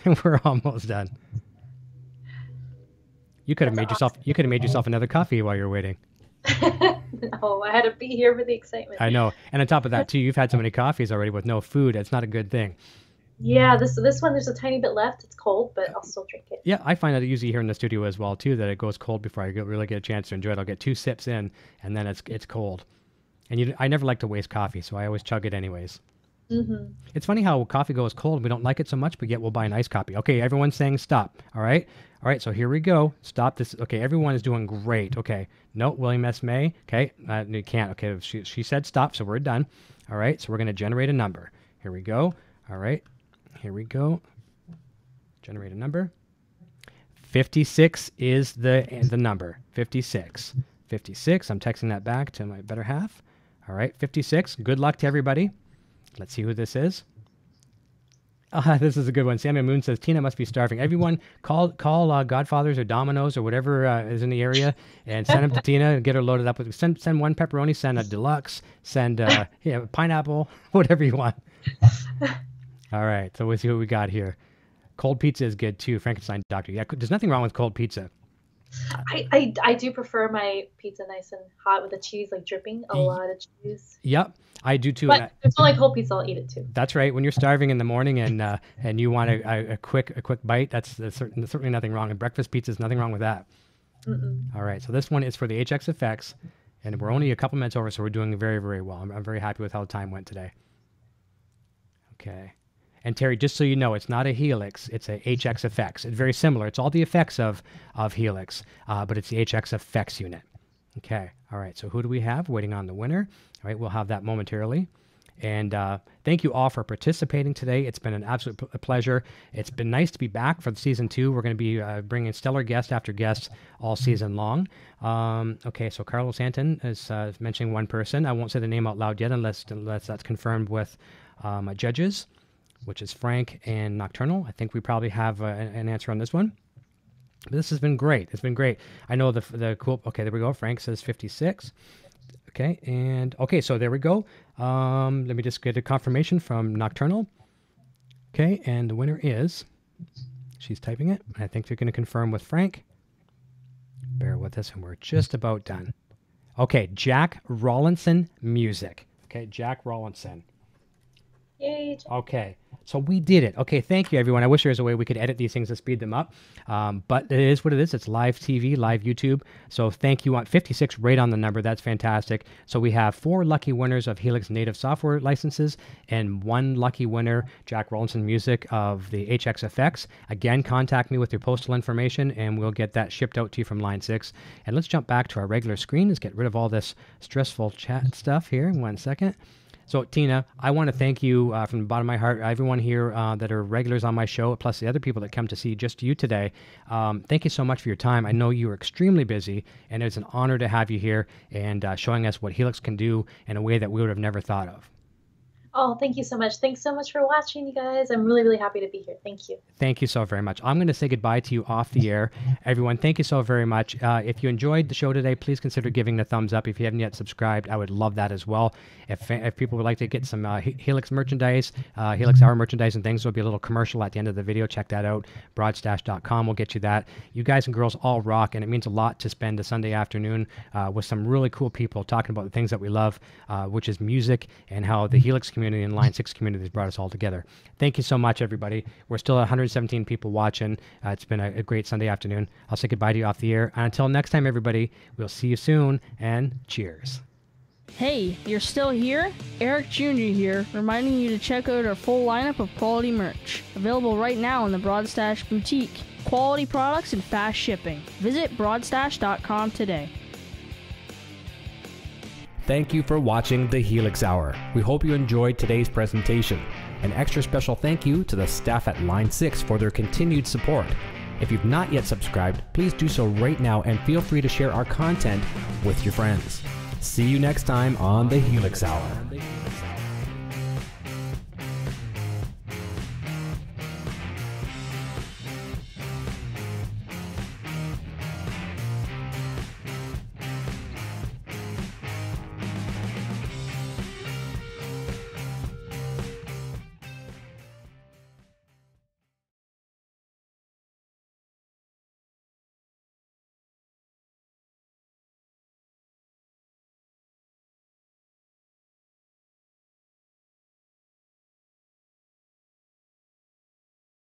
And we're almost done. You could have made yourself you could have made yourself another coffee while you're waiting. No, I had to be here for the excitement. I know. And on top of that, too, you've had so many coffees already with no food. It's not a good thing. Yeah, this this one, there's a tiny bit left. It's cold, but I'll still drink it. Yeah, I find that usually here in the studio as well, too, that it goes cold before I get, really get a chance to enjoy it. I'll get two sips in, and then it's it's cold. And you, I never like to waste coffee, so I always chug it anyways. Mm-hmm. It's funny how coffee goes cold. We don't like it so much, but yet we'll buy an iced coffee. Okay, everyone's saying stop, all right? All right, so here we go. Stop this. Okay, everyone is doing great. Okay, no, William S. May. Okay, uh, you can't. Okay, she, she said stop, so we're done. All right, so we're going to generate a number. Here we go. All right, here we go. Generate a number. fifty-six is the the number. fifty-six. fifty-six. I'm texting that back to my better half. All right, fifty-six. Good luck to everybody. Let's see who this is. Uh, this is a good one. Sammy Moon says, Tina must be starving. Everyone, call call uh, Godfathers or Domino's or whatever uh, is in the area and send them to Tina and get her loaded up with. Send, send one pepperoni, send a deluxe, send uh, you know, pineapple, whatever you want. All right, so we'll see what we got here. Cold pizza is good too. Frankenstein Doctor. Yeah, there's nothing wrong with cold pizza. I, I, I do prefer my pizza nice and hot with the cheese, like dripping a lot of cheese. Yep, I do too. But if it's not like cold pizza, I'll eat it too. That's right. When you're starving in the morning and uh, and you want a, a quick a quick bite, that's, that's certainly nothing wrong. And breakfast pizza is nothing wrong with that. Mm-mm. All right, so this one is for the H X F X, and we're only a couple minutes over, so we're doing very, very well. I'm, I'm very happy with how the time went today. Okay. And Terry, just so you know, it's not a Helix, it's a H X F X. It's very similar. It's all the effects of, of Helix, uh, but it's the H X F X unit. Okay, all right, so who do we have? Waiting on the winner. All right, we'll have that momentarily. And uh, thank you all for participating today. It's been an absolute p pleasure. It's been nice to be back for season two. We're going to be uh, bringing stellar guest after guest all season long. Um, okay, so Carlos Anton is uh, mentioning one person. I won't say the name out loud yet unless, unless that's confirmed with uh, my judges, which is Frank and Nocturnal. I think we probably have a, an answer on this one. But this has been great. It's been great. I know the the cool... Okay, there we go. Frank says fifty-six. Okay, and... Okay, so there we go. Um, let me just get a confirmation from Nocturnal. Okay, and the winner is... She's typing it. I think they're going to confirm with Frank. Bear with us, and we're just about done. Okay, Jack Rawlinson Music. Okay, Jack Rawlinson. Yay, Jack. Okay. So we did it. Okay, thank you, everyone. I wish there was a way we could edit these things to speed them up, um, but it is what it is. It's live T V, live YouTube. So thank you on fifty-six, right on the number. That's fantastic. So we have four lucky winners of Helix Native software licenses and one lucky winner, Jack Rawlinson Music of the H X F X. Again, contact me with your postal information, and we'll get that shipped out to you from Line six. And let's jump back to our regular screen. Let's get rid of all this stressful chat stuff here. One second. So, Tina, I want to thank you uh, from the bottom of my heart, everyone here uh, that are regulars on my show, plus the other people that come to see just you today. Um, thank you so much for your time. I know you are extremely busy, and it's an honor to have you here and uh, showing us what Helix can do in a way that we would have never thought of. Oh, thank you so much. Thanks so much for watching, you guys. I'm really, really happy to be here. Thank you. Thank you so very much. I'm going to say goodbye to you off the air. Everyone, thank you so very much. Uh, if you enjoyed the show today, please consider giving the thumbs up. If you haven't yet subscribed, I would love that as well. If, if people would like to get some uh, Helix merchandise, uh, Helix Hour merchandise and things, there'll be a little commercial at the end of the video. Check that out. broadstash dot com will get you that. You guys and girls all rock, and it means a lot to spend a Sunday afternoon uh, with some really cool people talking about the things that we love, uh, which is music and how the Helix community community and Line six communities brought us all together. Thank you so much, everybody. We're still one hundred seventeen people watching. Uh, it's been a, a great Sunday afternoon. I'll say goodbye to you off the air. And until next time, everybody, we'll see you soon, and cheers. Hey, you're still here? Eric Junior here, reminding you to check out our full lineup of quality merch, available right now in the Broadstash boutique. Quality products and fast shipping. Visit broadstash dot com today. Thank you for watching The Helix Hour. We hope you enjoyed today's presentation. An extra special thank you to the staff at Line six for their continued support. If you've not yet subscribed, please do so right now and feel free to share our content with your friends. See you next time on The Helix Hour.